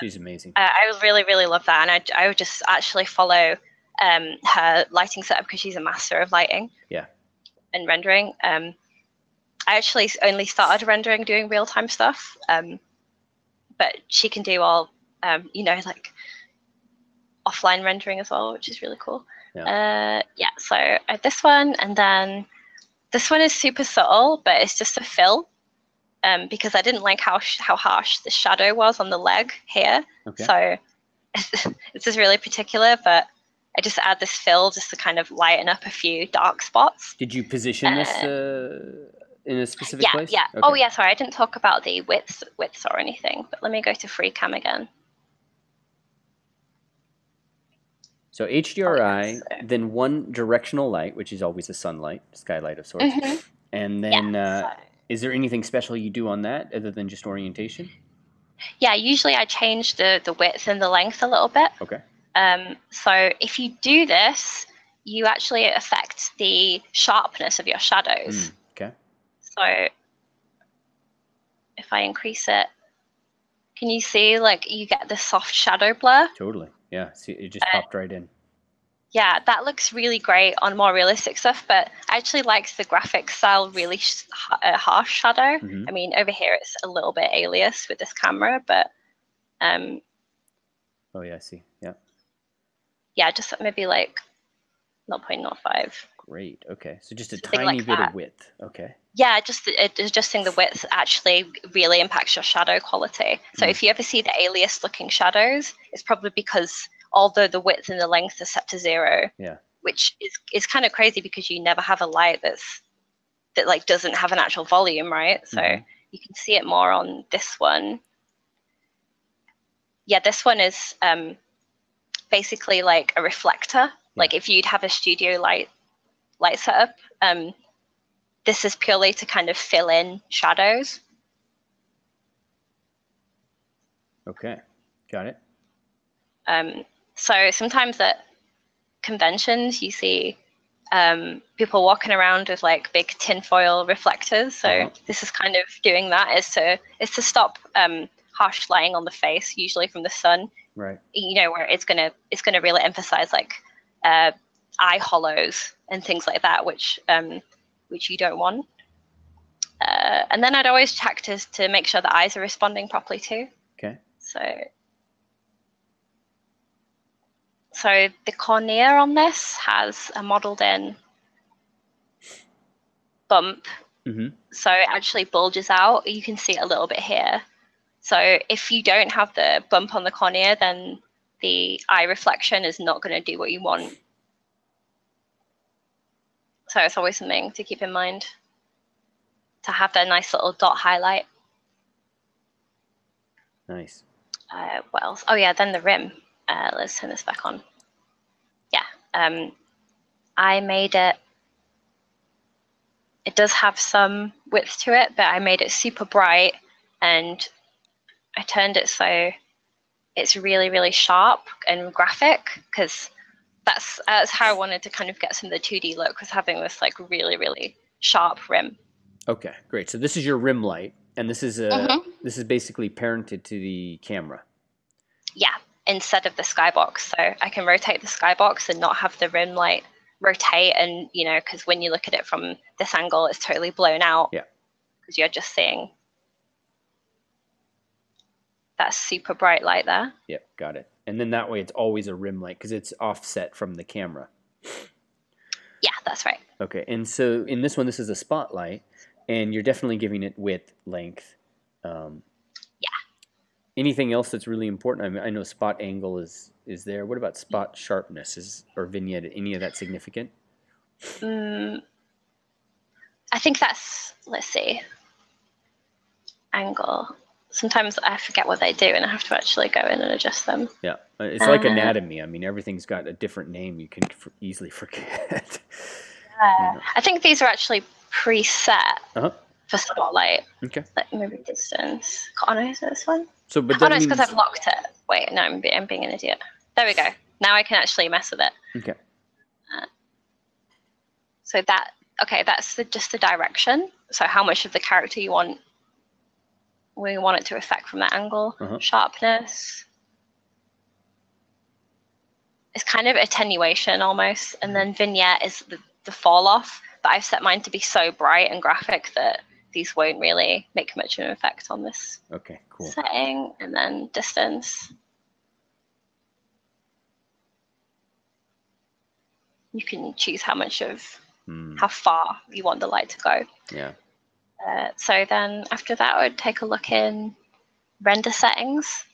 she's amazing. Uh, I really really love that, and I I would just actually follow um, her lighting setup because she's a master of lighting. Yeah. And rendering. Um, I actually only started rendering doing real time stuff, um, but she can do all um, you know like offline rendering as well, which is really cool. Yeah. Uh, yeah, so uh, this one, and then this one is super subtle, but it's just a fill um, because I didn't like how sh how harsh the shadow was on the leg here. Okay. So it's, it's just really particular, but I just add this fill just to kind of lighten up a few dark spots. Did you position uh, this uh, in a specific yeah, place? Yeah, yeah. Okay. Oh, yeah, sorry, I didn't talk about the widths, widths or anything, but let me go to free cam again. So H D R I, oh, yes. Then one directional light, which is always a sunlight, skylight of sorts. Mm-hmm. And then yeah, uh, so. Is there anything special you do on that other than just orientation? Yeah, usually I change the, the width and the length a little bit. Okay. Um, so if you do this, you actually affect the sharpness of your shadows. Mm, okay. So if I increase it, can you see like you get the soft shadow blur? Totally. Yeah, see, it just popped uh, right in. Yeah, that looks really great on more realistic stuff, but I actually like the graphic style, really sh uh, harsh shadow. Mm-hmm. I mean, over here it's a little bit alias with this camera, but... Um, oh, yeah, I see. Yeah. Yeah, just maybe like zero point zero five. Great, okay. So just a Something tiny like bit that. of width, okay. Yeah, just adjusting the width actually really impacts your shadow quality. So mm. if you ever see the alias-looking shadows, it's probably because although the width and the length are set to zero, yeah, which is is kind of crazy because you never have a light that's that like doesn't have an actual volume, right? So mm. you can see it more on this one. Yeah, this one is um, basically like a reflector. Yeah. Like if you'd have a studio light light setup. Um, This is purely to kind of fill in shadows. Okay, got it. Um, so sometimes at conventions, you see um, people walking around with like big tinfoil reflectors. So uh-huh. this is kind of doing that is to is to stop um, harsh lighting on the face, usually from the sun. Right. You know where it's gonna it's gonna really emphasize like uh, eye hollows and things like that, which um, which you don't want. Uh, and then I'd always check to, to make sure the eyes are responding properly too. Okay. So, so the cornea on this has a modeled in bump. Mm-hmm. So it actually bulges out. You can see it a little bit here. So if you don't have the bump on the cornea, then the eye reflection is not gonna do what you want. So it's always something to keep in mind, to have that nice little dot highlight. Nice. Uh, what else? Oh yeah, then the rim. Uh, let's turn this back on. Yeah, um, I made it, it does have some width to it, but I made it super bright and I turned it so it's really, really sharp and graphic, because That's, that's how I wanted to kind of get some of the two D look, was having this like really, really sharp rim. Okay, great. So this is your rim light, and this is a mm-hmm. this is basically parented to the camera. Yeah, instead of the skybox. So I can rotate the skybox and not have the rim light rotate, and you know, because when you look at it from this angle, it's totally blown out. Yeah, because you're just seeing that super bright light there. Yep, got it. And then that way it's always a rim light because it's offset from the camera. Yeah, that's right. Okay, and so in this one, this is a spotlight, and you're definitely giving it width, length. Um, yeah. Anything else that's really important? I mean, I know spot angle is is there? What about spot sharpness is, or vignette? Any of that significant? Mm, I think that's, let's see, angle. Sometimes I forget what they do and I have to actually go in and adjust them. Yeah, it's like um, anatomy. I mean, everything's got a different name you can for easily forget. Yeah. You know. I think these are actually preset uh-huh. for spotlight. Okay. Like moving distance. Oh no, is it this one? So, but oh no, it's because means... I've locked it. Wait, no, I'm, I'm being an idiot. There we go. Now I can actually mess with it. Okay. Uh, so that, okay, that's the, just the direction. So how much of the character you want we want it to affect from that angle. Uh-huh. Sharpness. It's kind of attenuation almost. And then vignette is the, the fall off. But I've set mine to be so bright and graphic that these won't really make much of an effect on this okay, cool. setting. And then distance. You can choose how much of, mm. how far you want the light to go. Yeah. Uh, so then after that, I would take a look in render settings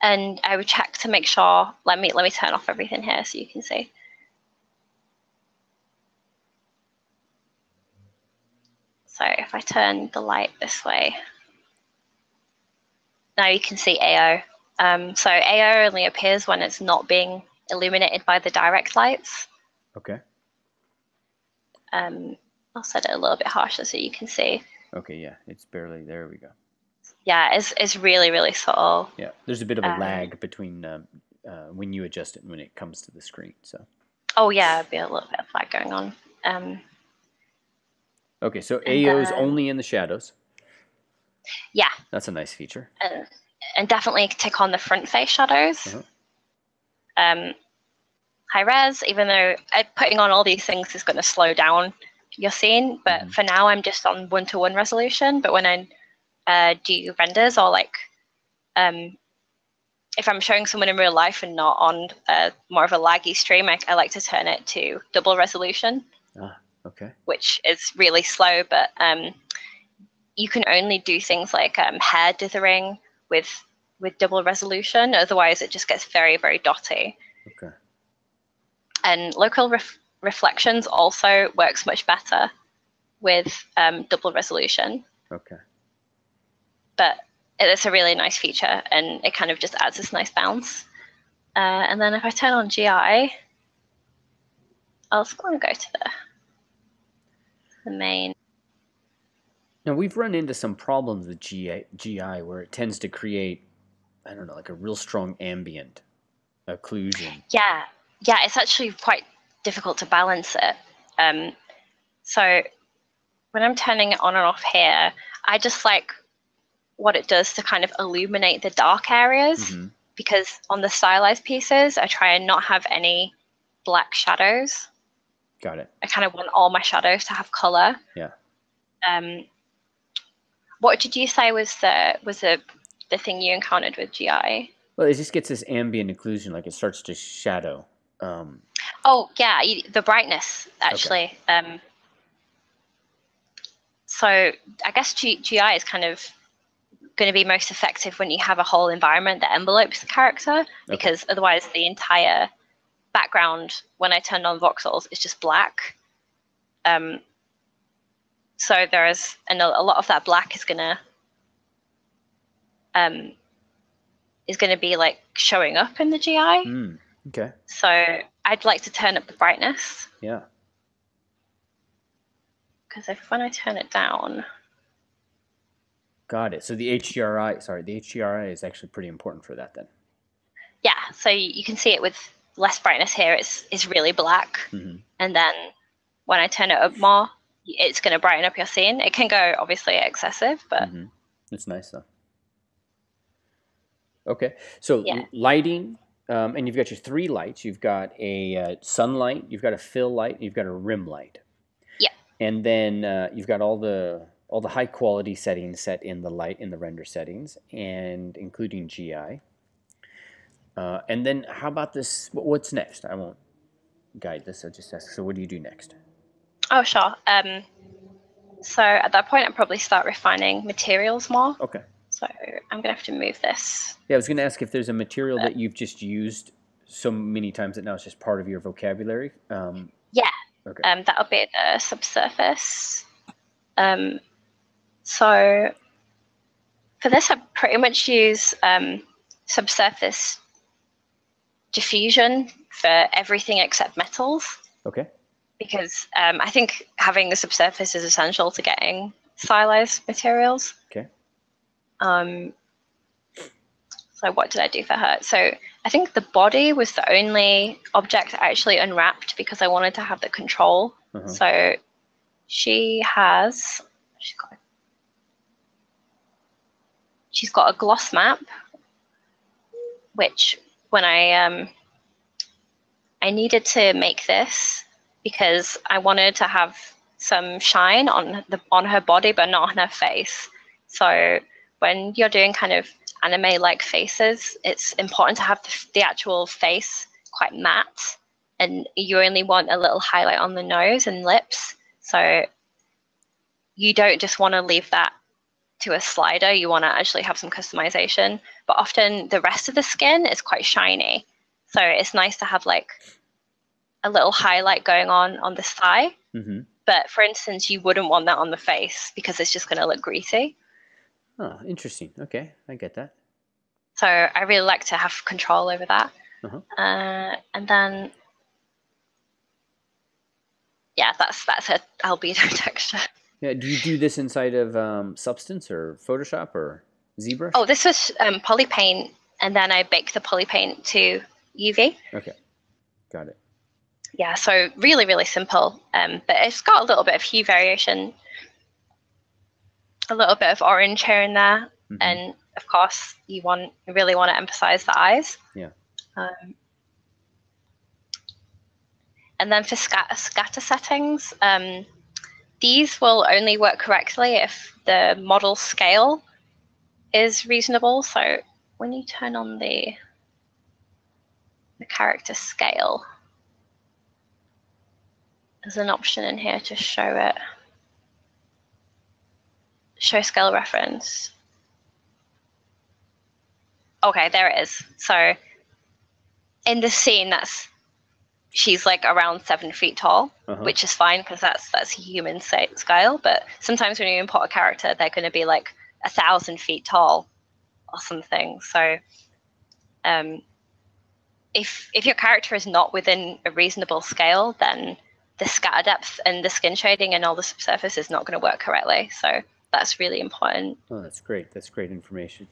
and I would check to make sure, let me, let me turn off everything here so you can see. So if I turn the light this way, now you can see A O. Um, so A O only appears when it's not being illuminated by the direct lights. Okay. Um, I'll set it a little bit harsher so you can see. Okay, yeah, it's barely, there we go. Yeah, it's, it's really, really subtle. Yeah, there's a bit of a um, lag between uh, uh, when you adjust it and when it comes to the screen, so. Oh yeah, there'd be a little bit of lag going on. Um, okay, so A O is only in the shadows. Yeah. That's a nice feature. And, and definitely take on the front face shadows. Uh-huh. um, high res, even though uh, putting on all these things is going to slow down your scene, but mm-hmm. for now I'm just on one-to-one resolution. But when I uh, do renders or like um, if I'm showing someone in real life and not on uh, more of a laggy stream, I, I like to turn it to double resolution, ah, okay. which is really slow, but um, you can only do things like um, hair dithering with, with double resolution. Otherwise it just gets very, very dotty. Okay. And local ref reflections also works much better with um, double resolution. Okay. But it's a really nice feature and it kind of just adds this nice bounce. Uh, and then if I turn on G I, I'll just go to the, the main. Now we've run into some problems with G I, G I where it tends to create, I don't know, like a real strong ambient occlusion. Yeah. Yeah, it's actually quite difficult to balance it. Um, so when I'm turning it on and off here, I just like what it does to kind of illuminate the dark areas, mm-hmm. because on the stylized pieces, I try and not have any black shadows. Got it. I kind of want all my shadows to have color. Yeah. Um, what did you say was the was the the thing you encountered with G I? Well, it just gets this ambient occlusion, like it starts to shadow. Um, oh yeah, you, the brightness actually. Okay. Um, so I guess G I is kind of going to be most effective when you have a whole environment that envelopes the character, okay. because otherwise the entire background, when I turn on voxels, is just black. Um, so there is, and a lot of that black is going to um, is going to be like showing up in the G I. Mm. Okay. So I'd like to turn up the brightness. Yeah. Because if when I turn it down. Got it. So the H G R I, sorry, the H G R I is actually pretty important for that then. Yeah. So you can see it with less brightness here. It's, it's really black. Mm-hmm. And then when I turn it up more, it's going to brighten up your scene. It can go obviously excessive, but. Mm-hmm. It's nice though. Okay. So yeah. lighting. Um, and you've got your three lights. You've got a uh, sunlight, you've got a fill light, and you've got a rim light. Yeah. And then uh, you've got all the all the high quality settings set in the light in the render settings, and including G I. Uh, and then how about this? What's next? I won't guide this. I'll just ask. So what do you do next? Oh sure. Um, so at that point, I'll probably start refining materials more. Okay. So I'm going to have to move this. Yeah, I was going to ask if there's a material that you've just used so many times that now it's just part of your vocabulary? Um, yeah, okay. um, that'll be the subsurface. Um, so for this, I pretty much use um, subsurface diffusion for everything except metals. Okay. Because um, I think having the subsurface is essential to getting stylized materials. Okay. Um, so what did I do for her? So I think the body was the only object I actually unwrapped because I wanted to have the control. Uh-huh. So she has, she's got, a, she's got a gloss map, which when I, um, I needed to make this because I wanted to have some shine on the on her body, but not on her face. So when you're doing kind of anime-like faces, it's important to have the, the actual face quite matte, and you only want a little highlight on the nose and lips. So you don't just want to leave that to a slider. You want to actually have some customization. But often the rest of the skin is quite shiny, so it's nice to have like a little highlight going on on the thigh. Mm-hmm. But for instance, you wouldn't want that on the face because it's just going to look greasy. Oh, interesting. Okay, I get that. So I really like to have control over that. Uh-huh. Uh, and then, yeah, that's that's a albedo texture. Yeah. Do you do this inside of um, Substance or Photoshop or ZBrush? Oh, this was um, polypaint, and then I baked the polypaint to U V. Okay, got it. Yeah, so really, really simple, um, but it's got a little bit of hue variation, a little bit of orange here and there, mm-hmm. and of course you want you really want to emphasize the eyes. Yeah. Um, and then for scatter, scatter settings, um, these will only work correctly if the model scale is reasonable. So when you turn on the the character scale, there's an option in here to show it. Show scale reference. Okay, there it is. So in the scene, that's she's like around seven feet tall, uh-huh. which is fine because that's that's human scale. But sometimes when you import a character, they're going to be like a thousand feet tall or something. So um, if if your character is not within a reasonable scale, then the scatter depth and the skin shading and all the subsurface is not going to work correctly. So that's really important. Oh, that's great. That's great information.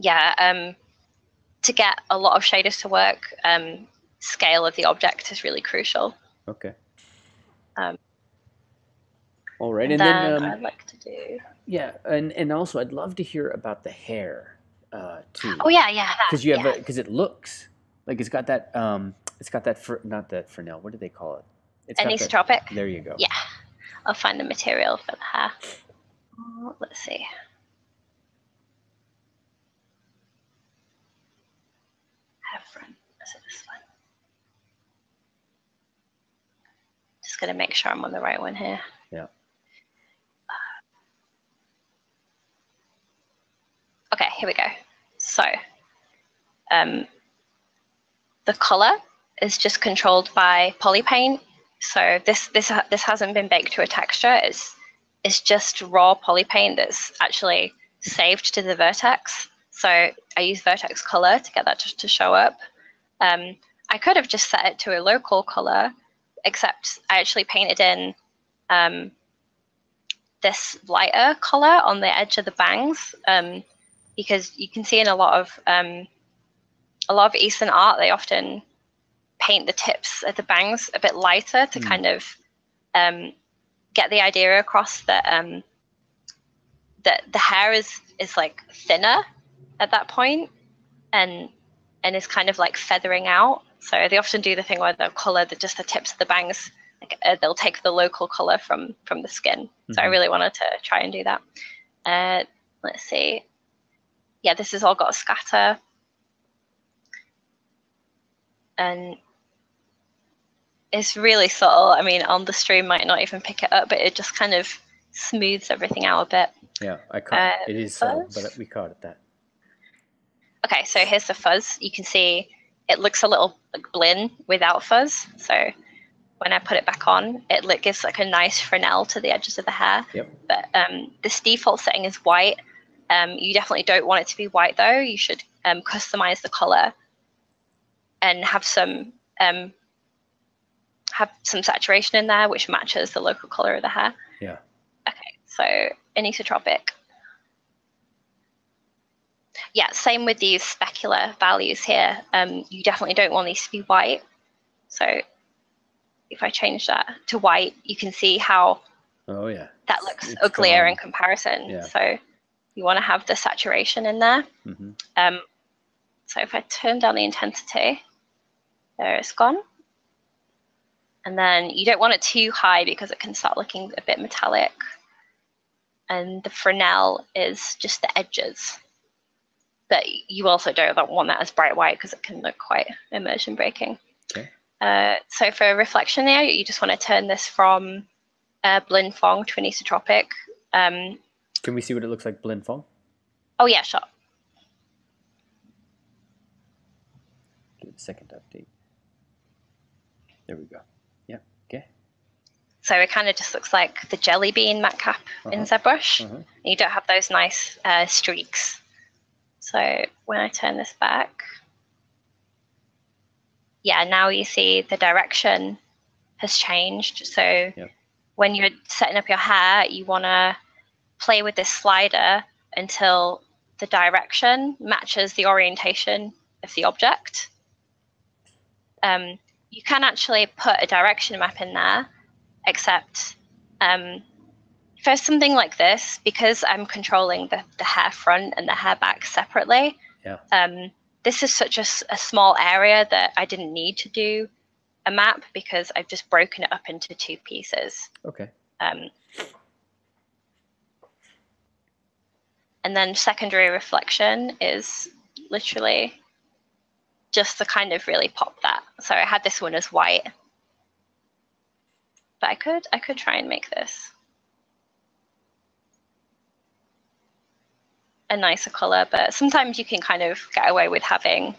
Yeah. Um, to get a lot of shaders to work, um, scale of the object is really crucial. Okay. Um, all right. And, and then, then um, I'd like to do. Yeah. And, and also I'd love to hear about the hair uh, too. Oh yeah. Yeah. Because you have yeah. a, 'cause it looks like it's got that, um, it's got that, for, not that Fresnel, what do they call it? It's anisotropic. That, there you go. Yeah. I'll find the material for the hair. Oh, let's see. Hair front. Is it this one? Just going to make sure I'm on the right one here. Yeah. Uh, okay, here we go. So, um, the color is just controlled by polypaint. So this this this hasn't been baked to a texture. It's it's just raw polypaint that's actually saved to the vertex. So I use vertex color to get that to, to show up. Um, I could have just set it to a local color, except I actually painted in um, this lighter color on the edge of the bangs, um, because you can see in a lot of um, a lot of Eastern art they often paint the tips of the bangs a bit lighter to mm. kind of um, get the idea across that um, that the hair is is like thinner at that point, and and is kind of like feathering out. So they often do the thing where they'll color the, just the tips of the bangs. Like, uh, they'll take the local color from from the skin. Mm-hmm. So I really wanted to try and do that. Uh, let's see. Yeah, this has all got a scatter. And it's really subtle. I mean, on the stream might not even pick it up, but it just kind of smooths everything out a bit. Yeah, I caught uh, it is subtle, but we caught it that. Okay, so here's the fuzz. You can see it looks a little like blin without fuzz. So when I put it back on, it gives like a nice Fresnel to the edges of the hair. Yep. But um, this default setting is white. Um, you definitely don't want it to be white though. You should um, customize the color and have some um, have some saturation in there, which matches the local color of the hair. Yeah. Okay, so anisotropic. Yeah, same with these specular values here. Um, you definitely don't want these to be white. So if I change that to white, you can see how oh, yeah. that looks it's uglier gone. in comparison. Yeah. So you want to have the saturation in there. Mm-hmm. um, so if I turn down the intensity, there it's gone. And then you don't want it too high because it can start looking a bit metallic. And the Fresnel is just the edges. But you also don't want that as bright white because it can look quite immersion breaking. Okay. Uh, so for reflection there, you just want to turn this from uh, blin fong to anisotropic. Um, Can we see what it looks like blin fong? Oh yeah, sure. Do the second update. There we go. Yeah, okay. So it kind of just looks like the jelly bean matcap uh-huh. in ZBrush. Uh-huh. You don't have those nice uh, streaks. So when I turn this back, yeah, now you see the direction has changed. So yep. when you're setting up your hair, you want to play with this slider until the direction matches the orientation of the object. Um, you can actually put a direction map in there, except um, for something like this, because I'm controlling the, the hair front and the hair back separately, yeah. um, this is such a, a small area that I didn't need to do a map because I've just broken it up into two pieces. Okay. Um, and then secondary reflection is literally just to kind of really pop that. So I had this one as white, but I could, I could try and make this a nicer color, but sometimes you can kind of get away with having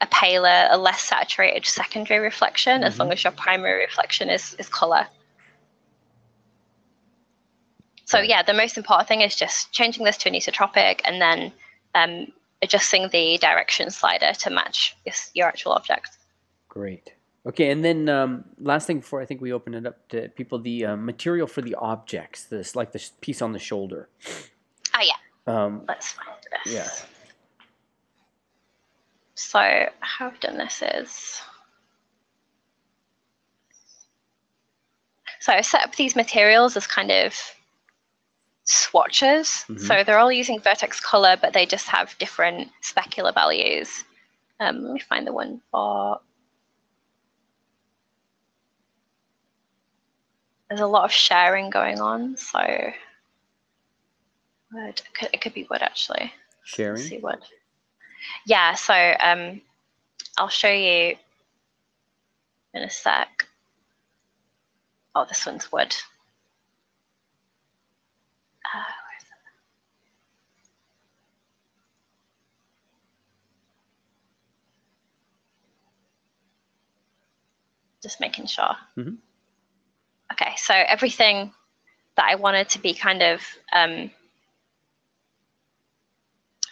a paler, a less saturated secondary reflection, mm-hmm. as long as your primary reflection is, is color. So yeah, the most important thing is just changing this to anisotropic and then um, adjusting the direction slider to match your actual object. Great. Okay, and then um, last thing before I think we open it up to people, the uh, material for the objects, this like the piece on the shoulder. Oh yeah. Um, Let's find this. Yeah. So how I've done this is, so I set up these materials as kind of swatches. Mm-hmm. So they're all using vertex color, but they just have different specular values. Um, let me find the one for. There's a lot of sharing going on, so. Word. It could, it could be Word actually. Sharing. Let's see Word. Yeah. So um, I'll show you in a sec. Oh, this one's Word. Uh, where is it? Just making sure. Mm-hmm. Okay. So everything that I wanted to be kind of. Um,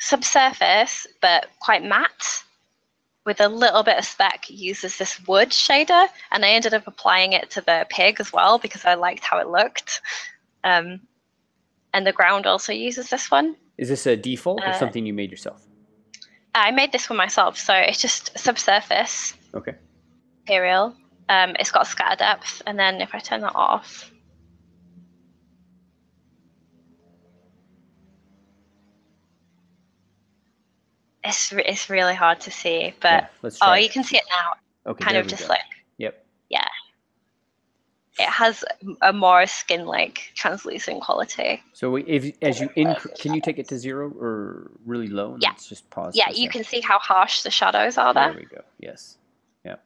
subsurface but quite matte with a little bit of spec uses this wood shader, and I ended up applying it to the pig as well because I liked how it looked, um, and the ground also uses this one. Is this a default uh, or something you made yourself? I made this one myself, so it's just subsurface okay material. Um, it's got scatter depth, and then if I turn that off, It's, it's really hard to see, but yeah, let's try oh, it. You can see it now. Okay, kind of just go. like yep, yeah. It has a more skin-like translucent quality. So if as you increase, can you take it to zero or really low? And yeah, let's just pause. Yeah, you can see how harsh the shadows are there. There we go. Yes. Yeah.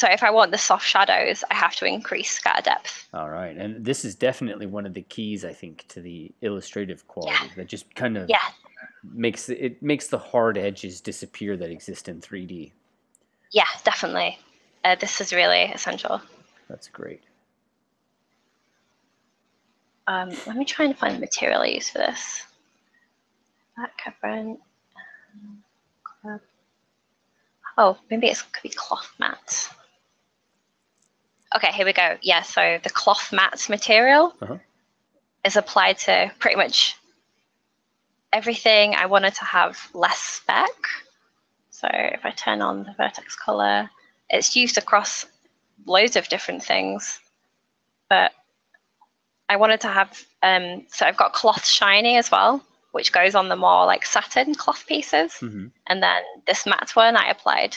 So if I want the soft shadows, I have to increase scatter depth. All right, and this is definitely one of the keys I think to the illustrative quality yeah. that just kind of yeah. makes the, it makes the hard edges disappear that exist in three D. Yeah, definitely. Uh, this is really essential. That's great. Um, let me try and find a material I use for this. That covering. Um, oh, maybe it could be cloth mats. Okay, here we go. Yeah, so the cloth mats material uh-huh. is applied to pretty much everything. I wanted to have less spec. So if I turn on the vertex color, it's used across loads of different things, but I wanted to have, um, so I've got cloth shiny as well, which goes on the more like satin cloth pieces. Mm-hmm. And then this matte one I applied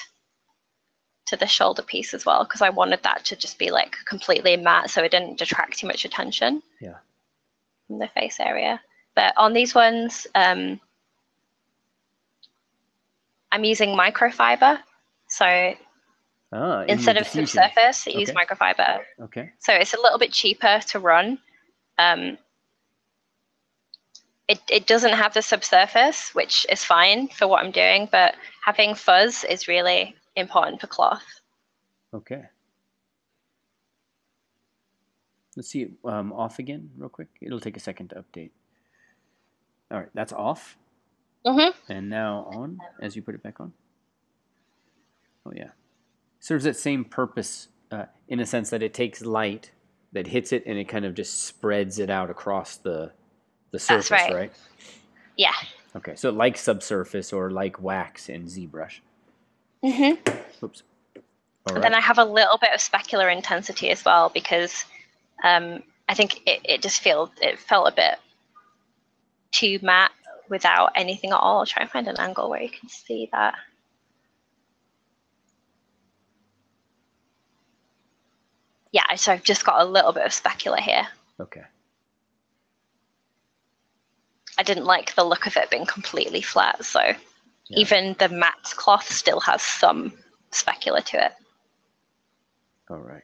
to the shoulder piece as well, because I wanted that to just be like completely matte so it didn't detract too much attention yeah. from the face area. But on these ones, um, I'm using microfiber. So ah, instead of subsurface, I okay. use microfiber. Okay. So it's a little bit cheaper to run. Um, it, it doesn't have the subsurface, which is fine for what I'm doing, but having fuzz is really important for cloth. Okay. Let's see it um, off again real quick. It'll take a second to update. All right, that's off. Mm-hmm. And now on, as you put it back on. Oh, yeah. Serves that same purpose uh, in a sense that it takes light that hits it and it kind of just spreads it out across the, the surface, that's right. right? Yeah. Okay, so like subsurface or like wax in ZBrush. Mm-hmm. Oops. All right. Then I have a little bit of specular intensity as well because um, I think it, it just felt, it felt a bit too matte without anything at all. I'll try and find an angle where you can see that. Yeah, so I've just got a little bit of specular here. Okay. I didn't like the look of it being completely flat, so yeah. even the matte cloth still has some specular to it. All right.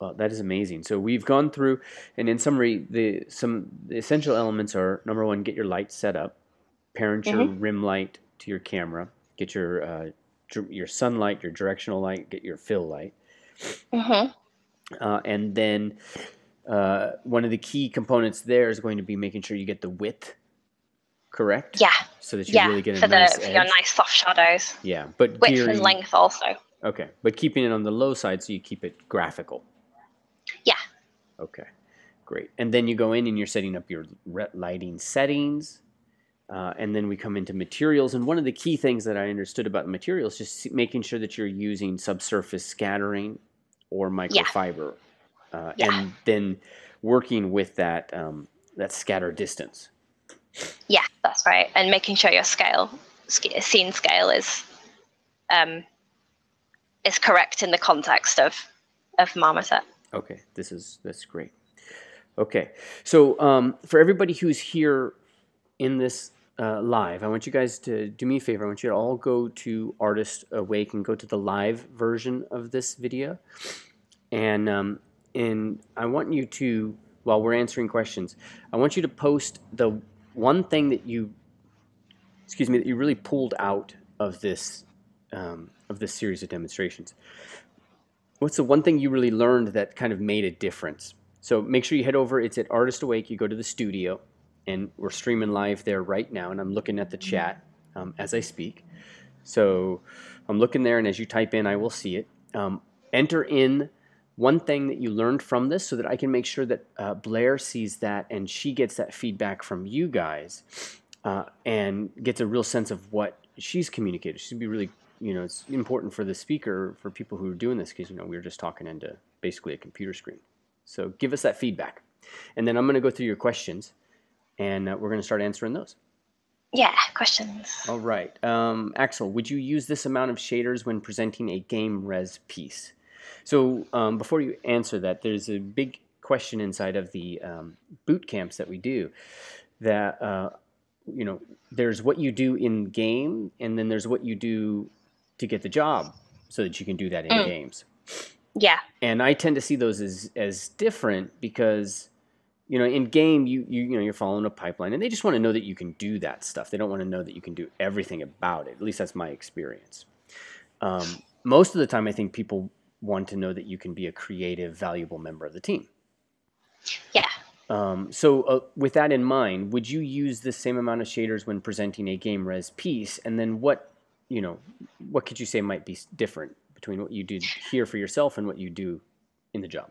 Well, that is amazing. So we've gone through, and in summary, the some the essential elements are, number one, get your light set up, parent mm-hmm. your rim light to your camera, get your uh, your sunlight, your directional light, get your fill light. Mm-hmm. uh, and then uh, one of the key components there is going to be making sure you get the width correct. Yeah. So that you yeah, really get a nice edge. For your nice soft shadows. Yeah, but width gearing, and length also. Okay, but keeping it on the low side so you keep it graphical. Yeah. Okay, great. And then you go in and you're setting up your lighting settings. Uh, and then we come into materials. And one of the key things that I understood about materials is just making sure that you're using subsurface scattering or microfiber. Yeah. Uh, yeah. And then working with that, um, that scatter distance. Yeah, that's right. And making sure your scale, scene scale is, um, is correct in the context of, of Marmoset. Okay, this is that's great. Okay, so um, for everybody who's here in this uh, live, I want you guys to do me a favor. I want you to all go to Artist Awake and go to the live version of this video. And, um, and I want you to, while we're answering questions, I want you to post the one thing that you, excuse me, that you really pulled out of this, um, of this series of demonstrations. What's the one thing you really learned that kind of made a difference? So make sure you head over. It's at Artist Awake. You go to the studio, and we're streaming live there right now, and I'm looking at the chat um, as I speak. So I'm looking there, and as you type in, I will see it. Um, enter in one thing that you learned from this so that I can make sure that uh, Blair sees that and she gets that feedback from you guys uh, and gets a real sense of what she's communicated. She'd be really You know, it's important for the speaker, for people who are doing this, because, you know, we were just talking into basically a computer screen. So give us that feedback. And then I'm going to go through your questions, and uh, we're going to start answering those. Yeah, questions. All right. Um, Axel, would you use this amount of shaders when presenting a game res piece? So um, before you answer that, there's a big question inside of the um, boot camps that we do that, uh, you know, there's what you do in game, and then there's what you do to get the job so that you can do that in mm. games. Yeah. And I tend to see those as, as different because you know, in game, you, you, you know, you're following a pipeline, and they just want to know that you can do that stuff. They don't want to know that you can do everything about it. At least that's my experience. Um, most of the time, I think people want to know that you can be a creative, valuable member of the team. Yeah. Um, so uh, with that in mind, would you use the same amount of shaders when presenting a game res piece? And then what, you know, what could you say might be different between what you do here for yourself and what you do in the job?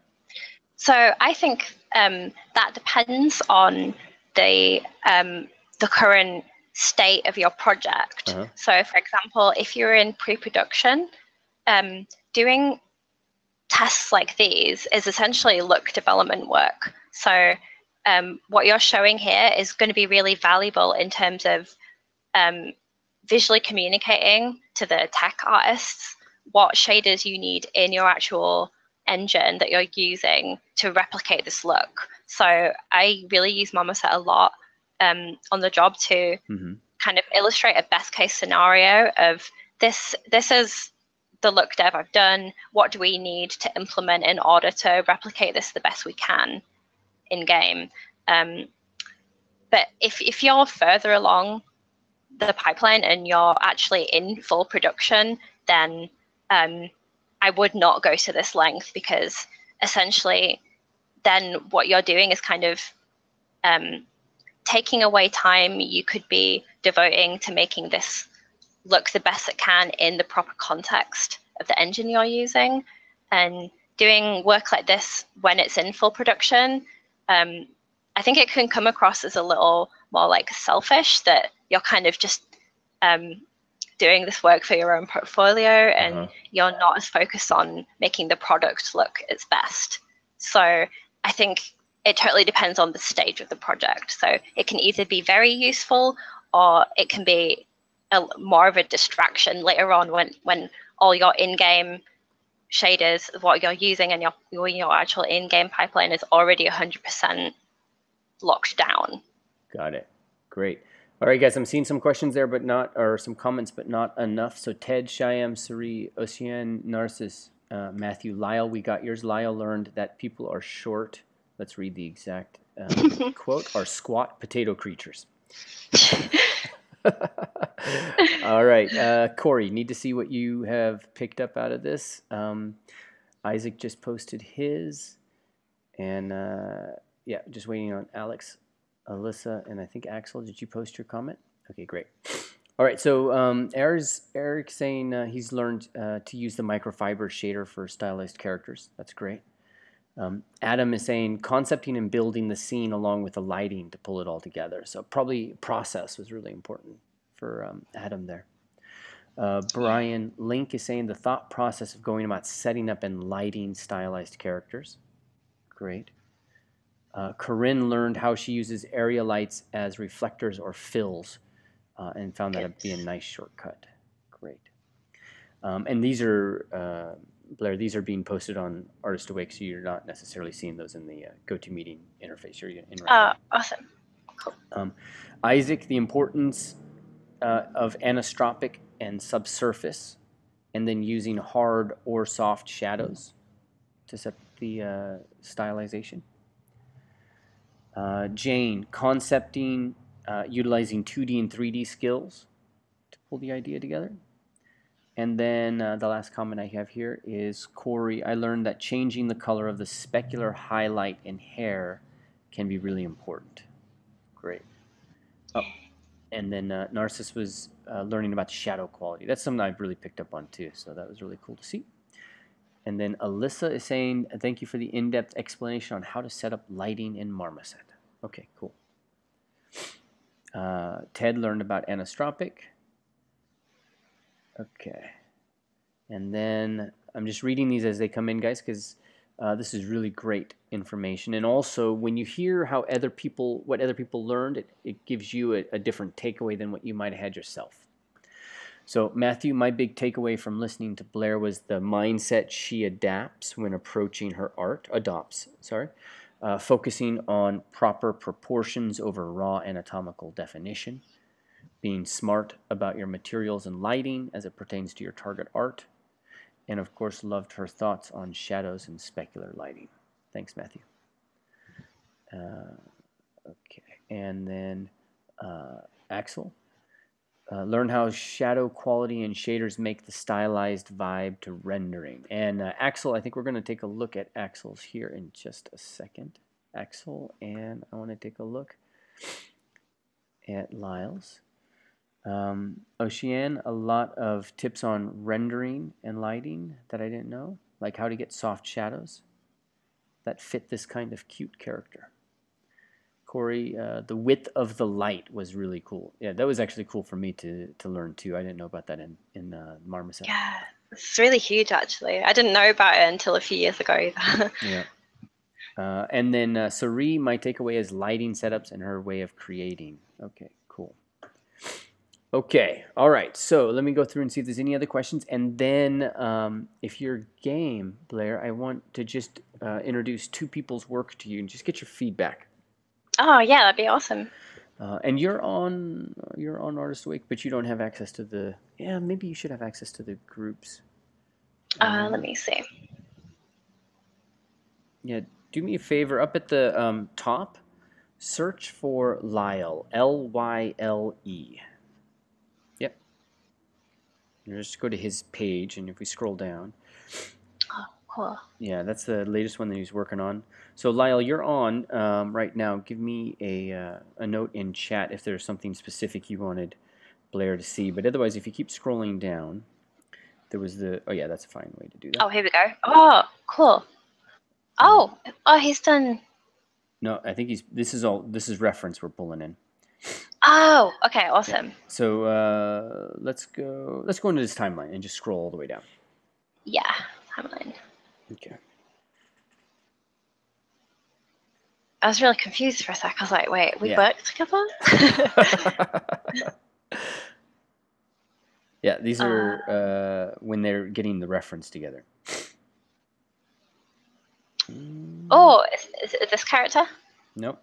So I think um, that depends on the um, the current state of your project. Uh-huh. So for example, if you're in pre-production, um, doing tests like these is essentially look development work. So um, what you're showing here is going to be really valuable in terms of um, visually communicating to the tech artists what shaders you need in your actual engine that you're using to replicate this look. So I really use Marmoset a lot um, on the job to mm-hmm. kind of illustrate a best case scenario of this, this is the look dev I've done. What do we need to implement in order to replicate this the best we can in game? Um, but if, if you're further along the pipeline and you're actually in full production, then um, I would not go to this length, because essentially then what you're doing is kind of um, taking away time you could be devoting to making this look the best it can in the proper context of the engine you're using. And doing work like this when it's in full production, um, I think it can come across as a little more like selfish, that you're kind of just um, doing this work for your own portfolio and uh-huh. you're not as focused on making the product look its best. So I think it totally depends on the stage of the project. So it can either be very useful, or it can be a, more of a distraction later on when, when all your in-game shaders, what you're using and your, your actual in-game pipeline is already one hundred percent locked down. Got it. Great. All right, guys, I'm seeing some questions there, but not, or some comments, but not enough. So Ted, Shyam, Suri, Ocean, Narcissus, uh, Matthew, Lyle, we got yours. Lyle learned that people are short. Let's read the exact um, quote. Are squat potato creatures. All right, uh, Corey, need to see what you have picked up out of this. Um, Isaac just posted his. And uh, yeah, just waiting on Alex. Alyssa, and I think Axel, did you post your comment? Okay, great. All right, so um, Eric's, Eric's saying uh, he's learned uh, to use the microfiber shader for stylized characters. That's great. Um, Adam is saying concepting and building the scene along with the lighting to pull it all together. So probably process was really important for um, Adam there. Uh, Brian Link is saying the thought process of going about setting up and lighting stylized characters. Great. Uh, Corinne learned how she uses area lights as reflectors or fills uh, and found that to be a nice shortcut. Great. Um, and these are, uh, Blair, these are being posted on Artist Awake, so you're not necessarily seeing those in the uh, GoToMeeting interface. You're in right uh, awesome. Cool. Um, Isaac, the importance uh, of anisotropic and subsurface, and then using hard or soft shadows to set the uh, stylization. Uh, Jane, concepting, uh, utilizing two D and three D skills to pull the idea together. And then uh, the last comment I have here is Corey, I learned that changing the color of the specular highlight in hair can be really important. Great. Oh, and then uh, Narcissus was uh, learning about shadow quality. That's something I've really picked up on too, so that was really cool to see. And then Alyssa is saying, thank you for the in-depth explanation on how to set up lighting in Marmoset. Okay, cool. Uh, Ted learned about anisotropic. Okay. And then I'm just reading these as they come in, guys, because uh, this is really great information. And also, when you hear how other people, what other people learned, it, it gives you a, a different takeaway than what you might have had yourself. So, Matthew, my big takeaway from listening to Blair was the mindset she adapts when approaching her art, adopts, sorry, uh, focusing on proper proportions over raw anatomical definition, being smart about your materials and lighting as it pertains to your target art, and, of course, loved her thoughts on shadows and specular lighting. Thanks, Matthew. Uh, and then uh, Axel. Uh, learn how shadow quality and shaders make the stylized vibe to rendering. And uh, Axel, I think we're going to take a look at Axel's here in just a second. Axel, and I want to take a look at Lyle's. Um, Ocean, a lot of tips on rendering and lighting that I didn't know, like how to get soft shadows that fit this kind of cute character. Corey, uh, the width of the light was really cool. Yeah, that was actually cool for me to to learn too. I didn't know about that in in uh, Marmoset. Yeah, it's really huge actually. I didn't know about it until a few years ago either. Yeah. Uh, and then uh, Sari, my takeaway is lighting setups and her way of creating. Okay, cool. Okay, all right. So let me go through and see if there's any other questions. And then um, if you're game, Blair, I want to just uh, introduce two people's work to you and just get your feedback. Oh yeah, that'd be awesome. Uh, and you're on you're on Artist Awake, but you don't have access to the. Yeah, maybe you should have access to the groups. Uh, um, let me see. Yeah, do me a favor. Up at the um, top, search for Lyle. L Y L E. Yep. And just go to his page, and if we scroll down. Oh. Cool. Yeah, that's the latest one that he's working on. So Lyle, you're on um, right now. Give me a, uh, a note in chat if there's something specific you wanted Blair to see. But otherwise, if you keep scrolling down, there was the... Oh, yeah, that's a fine way to do that. Oh, here we go. Oh, cool. Oh, oh, he's done... No, I think he's... This is all... This is reference we're pulling in. Oh, okay, awesome. Yeah. So uh, let's go... Let's go into this timeline and just scroll all the way down. Yeah, timeline. Okay. I was really confused for a sec. I was like, wait, we yeah. worked together? Yeah, these are uh, uh, when they're getting the reference together. Oh, is, is it this character? Nope.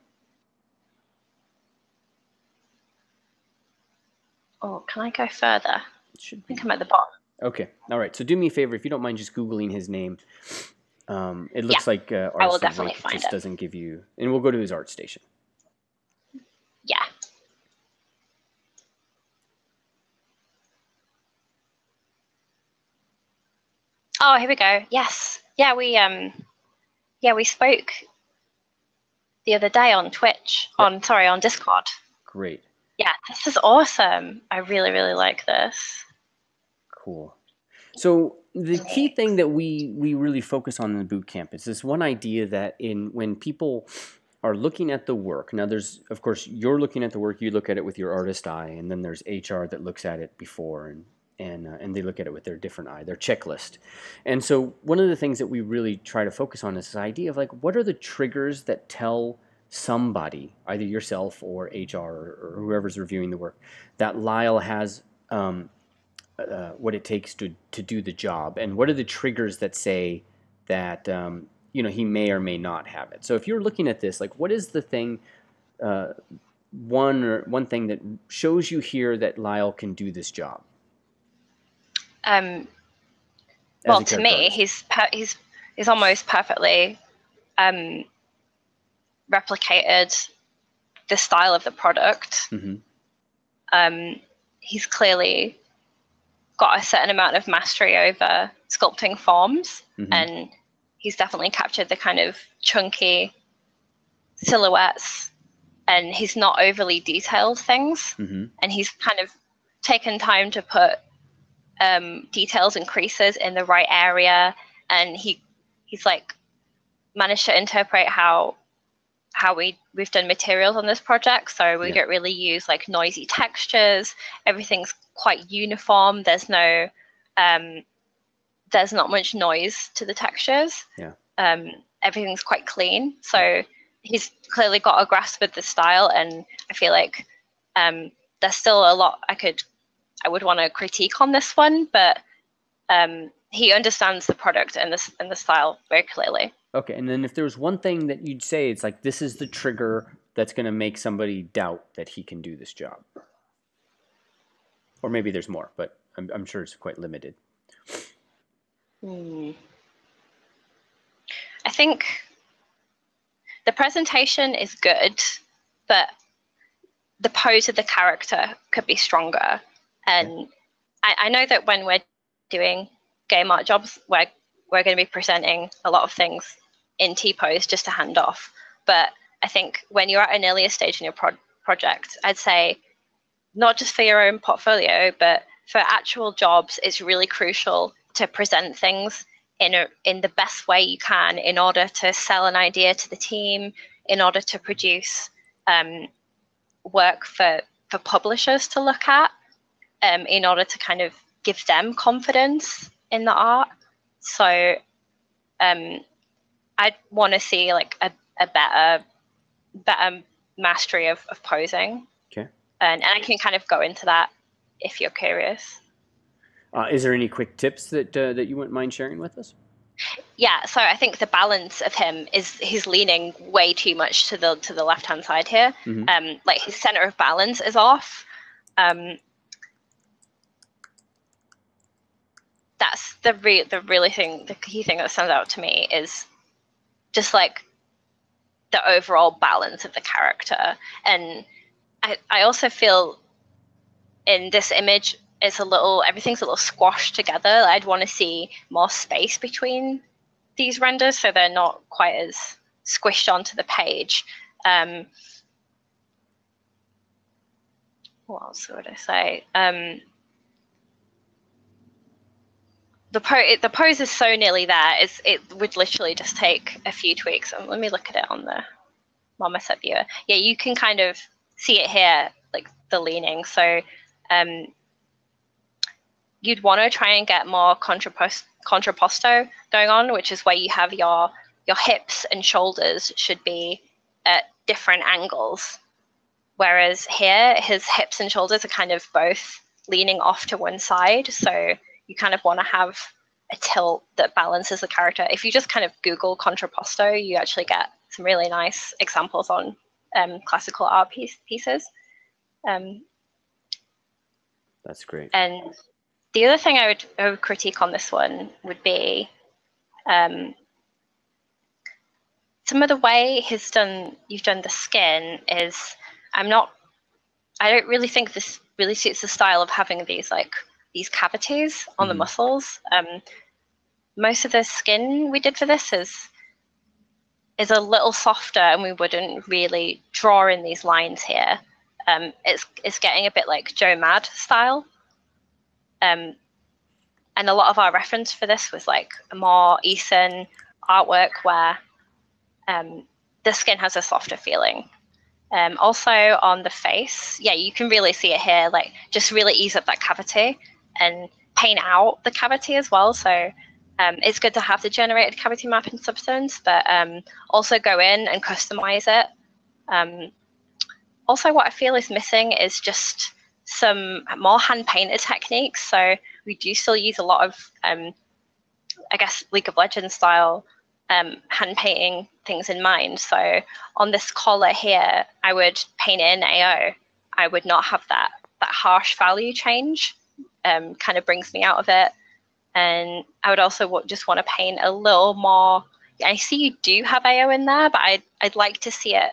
Oh, can I go further? It should be. I think I'm at the bottom. Okay. All right. So do me a favor, if you don't mind, just Googling his name. Um, it looks yeah, like uh, Artist Awake just it. doesn't give you, and we'll go to his ArtStation. Yeah. Oh, here we go. Yes. Yeah, we um, yeah, we spoke the other day on Twitch. Yep. On sorry, on Discord. Great. Yeah, this is awesome. I really, really like this. Cool. So the key thing that we, we really focus on in the boot camp is this one idea that in when people are looking at the work, now there's, of course, you're looking at the work, you look at it with your artist eye, and then there's H R that looks at it before, and, and, uh, and they look at it with their different eye, their checklist. And so one of the things that we really try to focus on is this idea of like, what are the triggers that tell somebody, either yourself or H R or whoever's reviewing the work, that Lyle has... Um, Uh, what it takes to to do the job, and what are the triggers that say that um, you know, he may or may not have it. So if you're looking at this, like, what is the thing, uh, one or one thing that shows you here that Lyle can do this job? Um, well, to me, he's per he's he's almost perfectly um, replicated the style of the product. Mm-hmm. Um, he's clearly got a certain amount of mastery over sculpting forms, mm-hmm. and he's definitely captured the kind of chunky silhouettes, and he's not overly detailed things, mm-hmm. and he's kind of taken time to put um, details and creases in the right area, and he he's like managed to interpret how how we we've done materials on this project, so we yeah. don't really use like noisy textures. Everything's quite uniform. There's no um there's not much noise to the textures. Yeah. Um everything's quite clean, so yeah. he's clearly got a grasp of the style, and I feel like um there's still a lot I could I would want to critique on this one, but um he understands the product and this and the style very clearly. Okay, and then if there was one thing that you'd say, it's like, this is the trigger that's going to make somebody doubt that he can do this job. Or maybe there's more, but I'm, I'm sure it's quite limited. Hmm. I think the presentation is good, but the pose of the character could be stronger. And I, I know that when we're doing game art jobs, we're, we're going to be presenting a lot of things in T-pose just to hand off. But I think when you're at an earlier stage in your pro project, I'd say not just for your own portfolio, but for actual jobs, it's really crucial to present things in a, in the best way you can in order to sell an idea to the team, in order to produce um, work for, for publishers to look at, um, in order to kind of give them confidence in the art. So um, I'd want to see like a, a better better mastery of, of posing. Okay. And, and I can kind of go into that if you're curious. Uh, is there any quick tips that uh, that you wouldn't mind sharing with us? Yeah, so I think the balance of him is he's leaning way too much to the to the left hand side here. Mm-hmm. Um, like his center of balance is off. Um, that's the re the really thing the key thing that stands out to me is just like the overall balance of the character. And I I also feel in this image, it's a little, everything's a little squashed together. I'd want to see more space between these renders so they're not quite as squished onto the page. Um, what else would I say? Um, the, po it, the pose is so nearly there. It's, it would literally just take a few tweaks. Um, let me look at it on the Marmoset viewer. Yeah, you can kind of see it here, like the leaning. So, um, you'd want to try and get more contrapost contrapposto going on, which is where you have your your hips and shoulders should be at different angles. Whereas here, his hips and shoulders are kind of both leaning off to one side. So you kind of want to have a tilt that balances the character. If you just kind of Google contrapposto, you actually get some really nice examples on um, classical art piece, pieces. Um, That's great. And the other thing I would, I would critique on this one would be um, some of the way he's done, you've done the skin is I'm not, I don't really think this really suits the style of having these like these cavities on mm-hmm. the muscles. Um, most of the skin we did for this is is a little softer, and we wouldn't really draw in these lines here. Um, it's it's getting a bit like Joe Mad style. Um, and a lot of our reference for this was like a more Eason artwork where um, the skin has a softer feeling. Um, also on the face, yeah, you can really see it here, like just really ease up that cavity and paint out the cavity as well. So um, it's good to have the generated cavity map in Substance, but um, also go in and customize it. Um, also what I feel is missing is just some more hand-painted techniques. So we do still use a lot of, um, I guess, League of Legends style um, hand-painting things in mind. So on this collar here, I would paint in A O. I would not have that, that harsh value change, um, kind of brings me out of it. And I would also just want to paint a little more. I see you do have A O in there, but I'd, I'd like to see it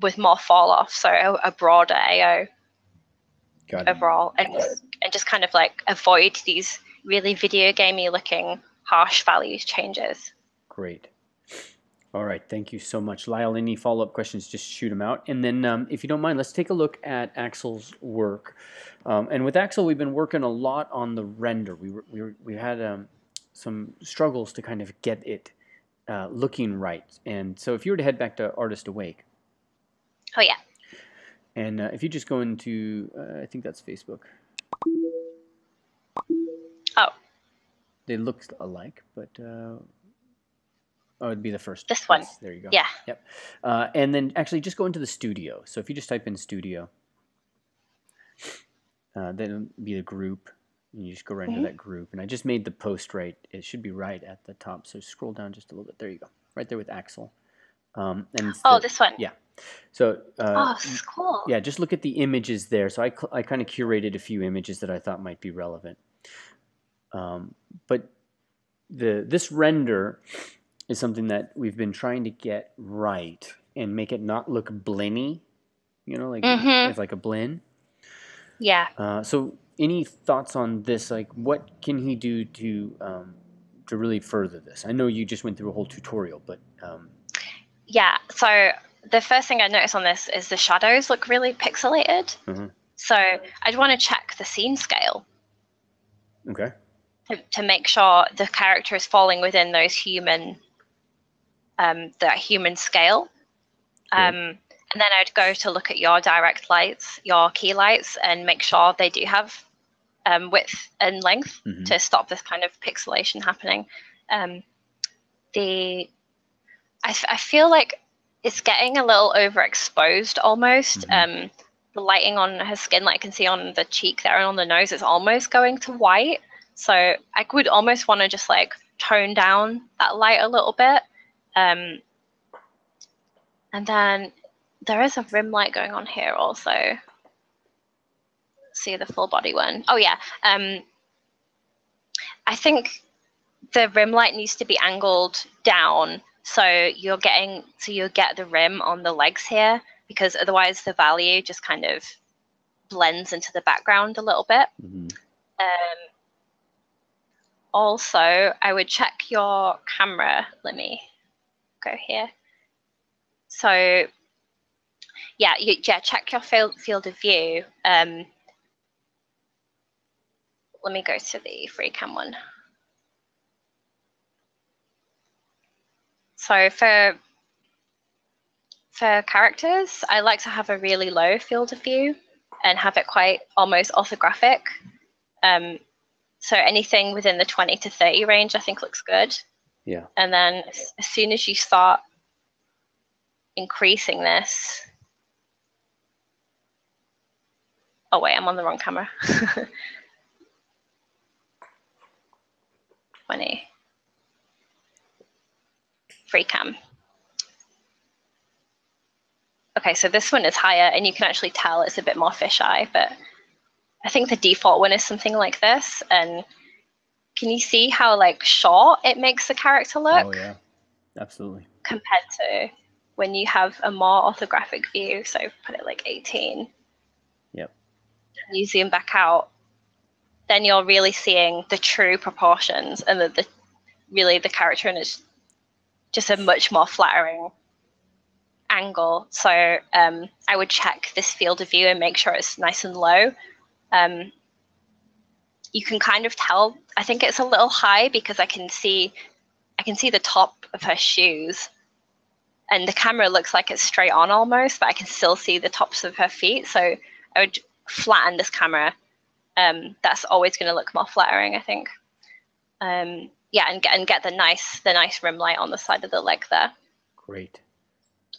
with more fall-off, so a, a broader A O. Overall, and just, and just kind of like avoid these really video gamey looking harsh values changes. Great. All right. Thank you so much, Lyle. Any follow up questions, just shoot them out. And then um, if you don't mind, let's take a look at Axel's work. Um, and with Axel, we've been working a lot on the render. We, were, we, were, we had um, some struggles to kind of get it uh, looking right. And so if you were to head back to Artist Awake. Oh, yeah. And uh, if you just go into, uh, I think that's Facebook. Oh. They look alike, but uh, oh, it'd be the first. This place. One. There you go. Yeah. Yep. Uh, and then actually just go into the studio. So if you just type in studio, uh, that'll be the group. And you just go right mm-hmm. into that group. And I just made the post right. It should be right at the top. So scroll down just a little bit. There you go. Right there with Axel. Um, and oh, the, this one. Yeah. So, uh, oh, cool. Yeah, just look at the images there. So I, I kind of curated a few images that I thought might be relevant. Um, but the this render is something that we've been trying to get right and make it not look blingy, you know, like mm-hmm. as like a blend. Yeah. Uh, so any thoughts on this? Like, what can he do to um, to really further this? I know you just went through a whole tutorial, but um... yeah. So the first thing I noticed on this is the shadows look really pixelated. Mm-hmm. So I'd want to check the scene scale. Okay. To, to make sure the character is falling within those human, um, that human scale. Um, okay. And then I'd go to look at your direct lights, your key lights, and make sure they do have um, width and length mm-hmm. to stop this kind of pixelation happening. Um, the I, f I feel like it's getting a little overexposed almost. Mm-hmm. Um, the lighting on her skin, like I can see on the cheek there and on the nose, is almost going to white. So I would almost want to just like tone down that light a little bit. Um, and then there is a rim light going on here also. See the full body one. Oh yeah. Um, I think the rim light needs to be angled down. So you're getting, so you'll get the rim on the legs here, because otherwise the value just kind of blends into the background a little bit. Mm-hmm. um, also, I would check your camera. Let me go here. So yeah, you, yeah, check your field, field of view. Um, let me go to the free cam one. So for, for characters, I like to have a really low field of view and have it quite almost orthographic. Um, so anything within the twenty to thirty range, I think looks good. Yeah. And then as soon as you start increasing this, oh wait, I'm on the wrong camera. twenty. Free cam. Okay, so this one is higher and you can actually tell it's a bit more fisheye, but I think the default one is something like this. And can you see how like short it makes the character look? Oh yeah, absolutely. Compared to when you have a more orthographic view, so put it like eighteen. Yep. And you zoom back out, then you're really seeing the true proportions and the, the really the character, and it's just a much more flattering angle. So um, I would check this field of view and make sure it's nice and low. Um, you can kind of tell, I think it's a little high because I can see, I can see the top of her shoes and the camera looks like it's straight on almost, but I can still see the tops of her feet. So I would flatten this camera. Um, that's always going to look more flattering, I think. Um, yeah, and get, and get the nice, the nice rim light on the side of the leg there. Great.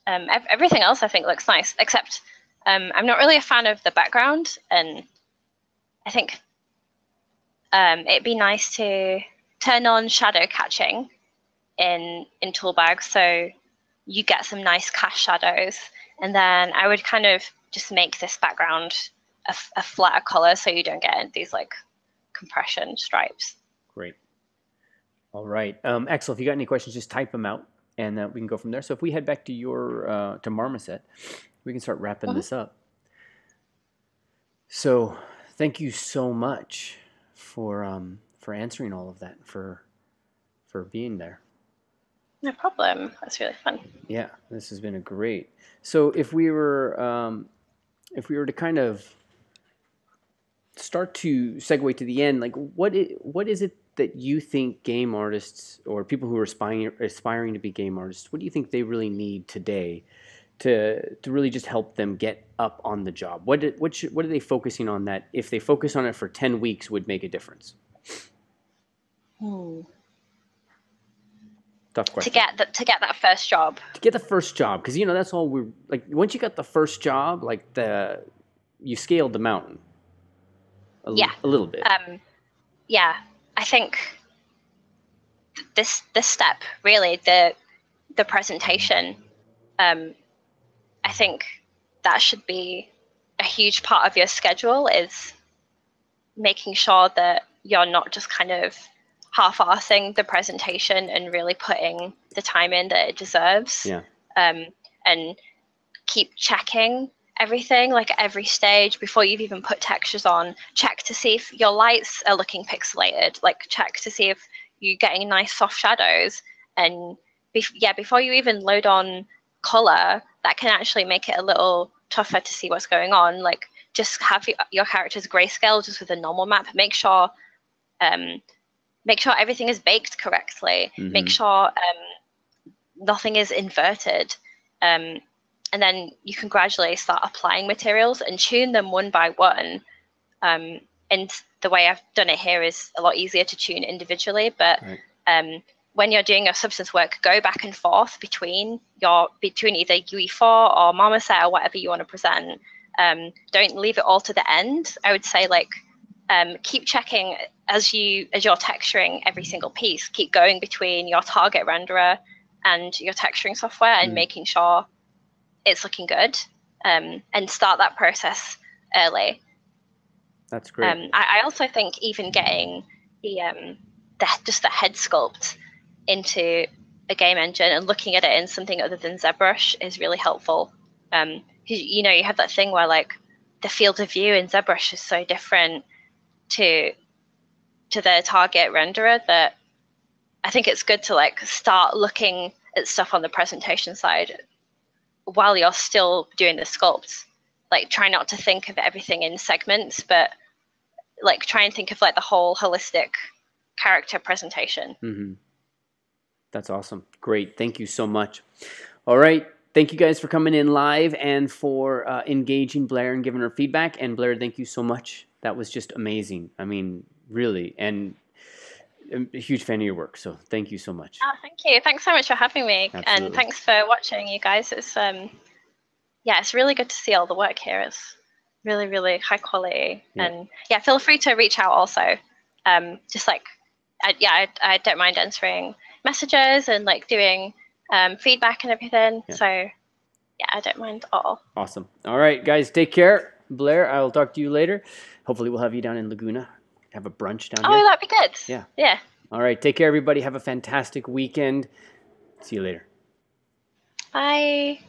Um, everything else I think looks nice, except um, I'm not really a fan of the background, and I think um, it'd be nice to turn on shadow catching in in Toolbag so you get some nice cast shadows. And then I would kind of just make this background a, a flatter color so you don't get these like compression stripes. Great. All right, um, Axel, if you got any questions, just type them out, and uh, we can go from there. So if we head back to your uh, to Marmoset, we can start wrapping uh-huh. this up. So thank you so much for um, for answering all of that, for for being there. No problem. That's really fun. Yeah, this has been a great. So if we were um, if we were to kind of start to segue to the end, like what is, what is it that you think game artists or people who are aspiring, aspiring to be game artists, what do you think they really need today to, to really just help them get up on the job? What, did, what, should, what are they focusing on that, if they focus on it for ten weeks, would make a difference? Hmm. Tough question. To get, the, to get that first job. To get the first job, because, you know, that's all we're, like, once you got the first job, like, the you scaled the mountain a, yeah. a little bit. Um, yeah. I think this this step, really, the the presentation, um, I think that should be a huge part of your schedule, is making sure that you're not just kind of half-arsing the presentation and really putting the time in that it deserves. Yeah. Um, and keep checking. everything, like every stage before you've even put textures on. Check to see if your lights are looking pixelated, like check to see if you're getting nice soft shadows. And be yeah, before you even load on color, that can actually make it a little tougher to see what's going on. Like just have your, your characters grayscale just with a normal map. Make sure um, make sure everything is baked correctly. Mm-hmm. Make sure um, nothing is inverted. Um, and then you can gradually start applying materials and tune them one by one. Um, and the way I've done it here is a lot easier to tune individually, but right. um, when you're doing your substance work, go back and forth between your between either U E four or Marmoset or whatever you want to present. Um, don't leave it all to the end. I would say like um, keep checking as you as you're texturing every single piece. Keep going between your target renderer and your texturing software and mm. making sure it's looking good. Um, and start that process early. That's great. Um, I, I also think even getting the, um, the just the head sculpt into a game engine and looking at it in something other than ZBrush is really helpful. Um, you know, you have that thing where like the field of view in ZBrush is so different to to the target renderer that I think it's good to like start looking at stuff on the presentation side while you're still doing the sculpts. Like try not to think of everything in segments, but like try and think of like the whole holistic character presentation. Mm-hmm. That's awesome. Great. Thank you so much. All right. Thank you guys for coming in live and for uh, engaging Blair and giving her feedback. And Blair, thank you so much. That was just amazing. I mean, really. And I'm a huge fan of your work. So thank you so much. Oh, thank you. Thanks so much for having me. Absolutely. And thanks for watching, you guys. It's um, yeah, it's really good to see all the work here. It's really, really high quality. Yeah. And yeah, feel free to reach out also. Um, just like, I, yeah, I, I don't mind answering messages and like doing um, feedback and everything. Yeah. So yeah, I don't mind at all. Awesome. All right, guys, take care. Blair, I will talk to you later. Hopefully we'll have you down in Laguna. Have a brunch down oh, here. Oh, that'd be good. Yeah. Yeah. All right, take care, everybody. Have a fantastic weekend. See you later. Bye.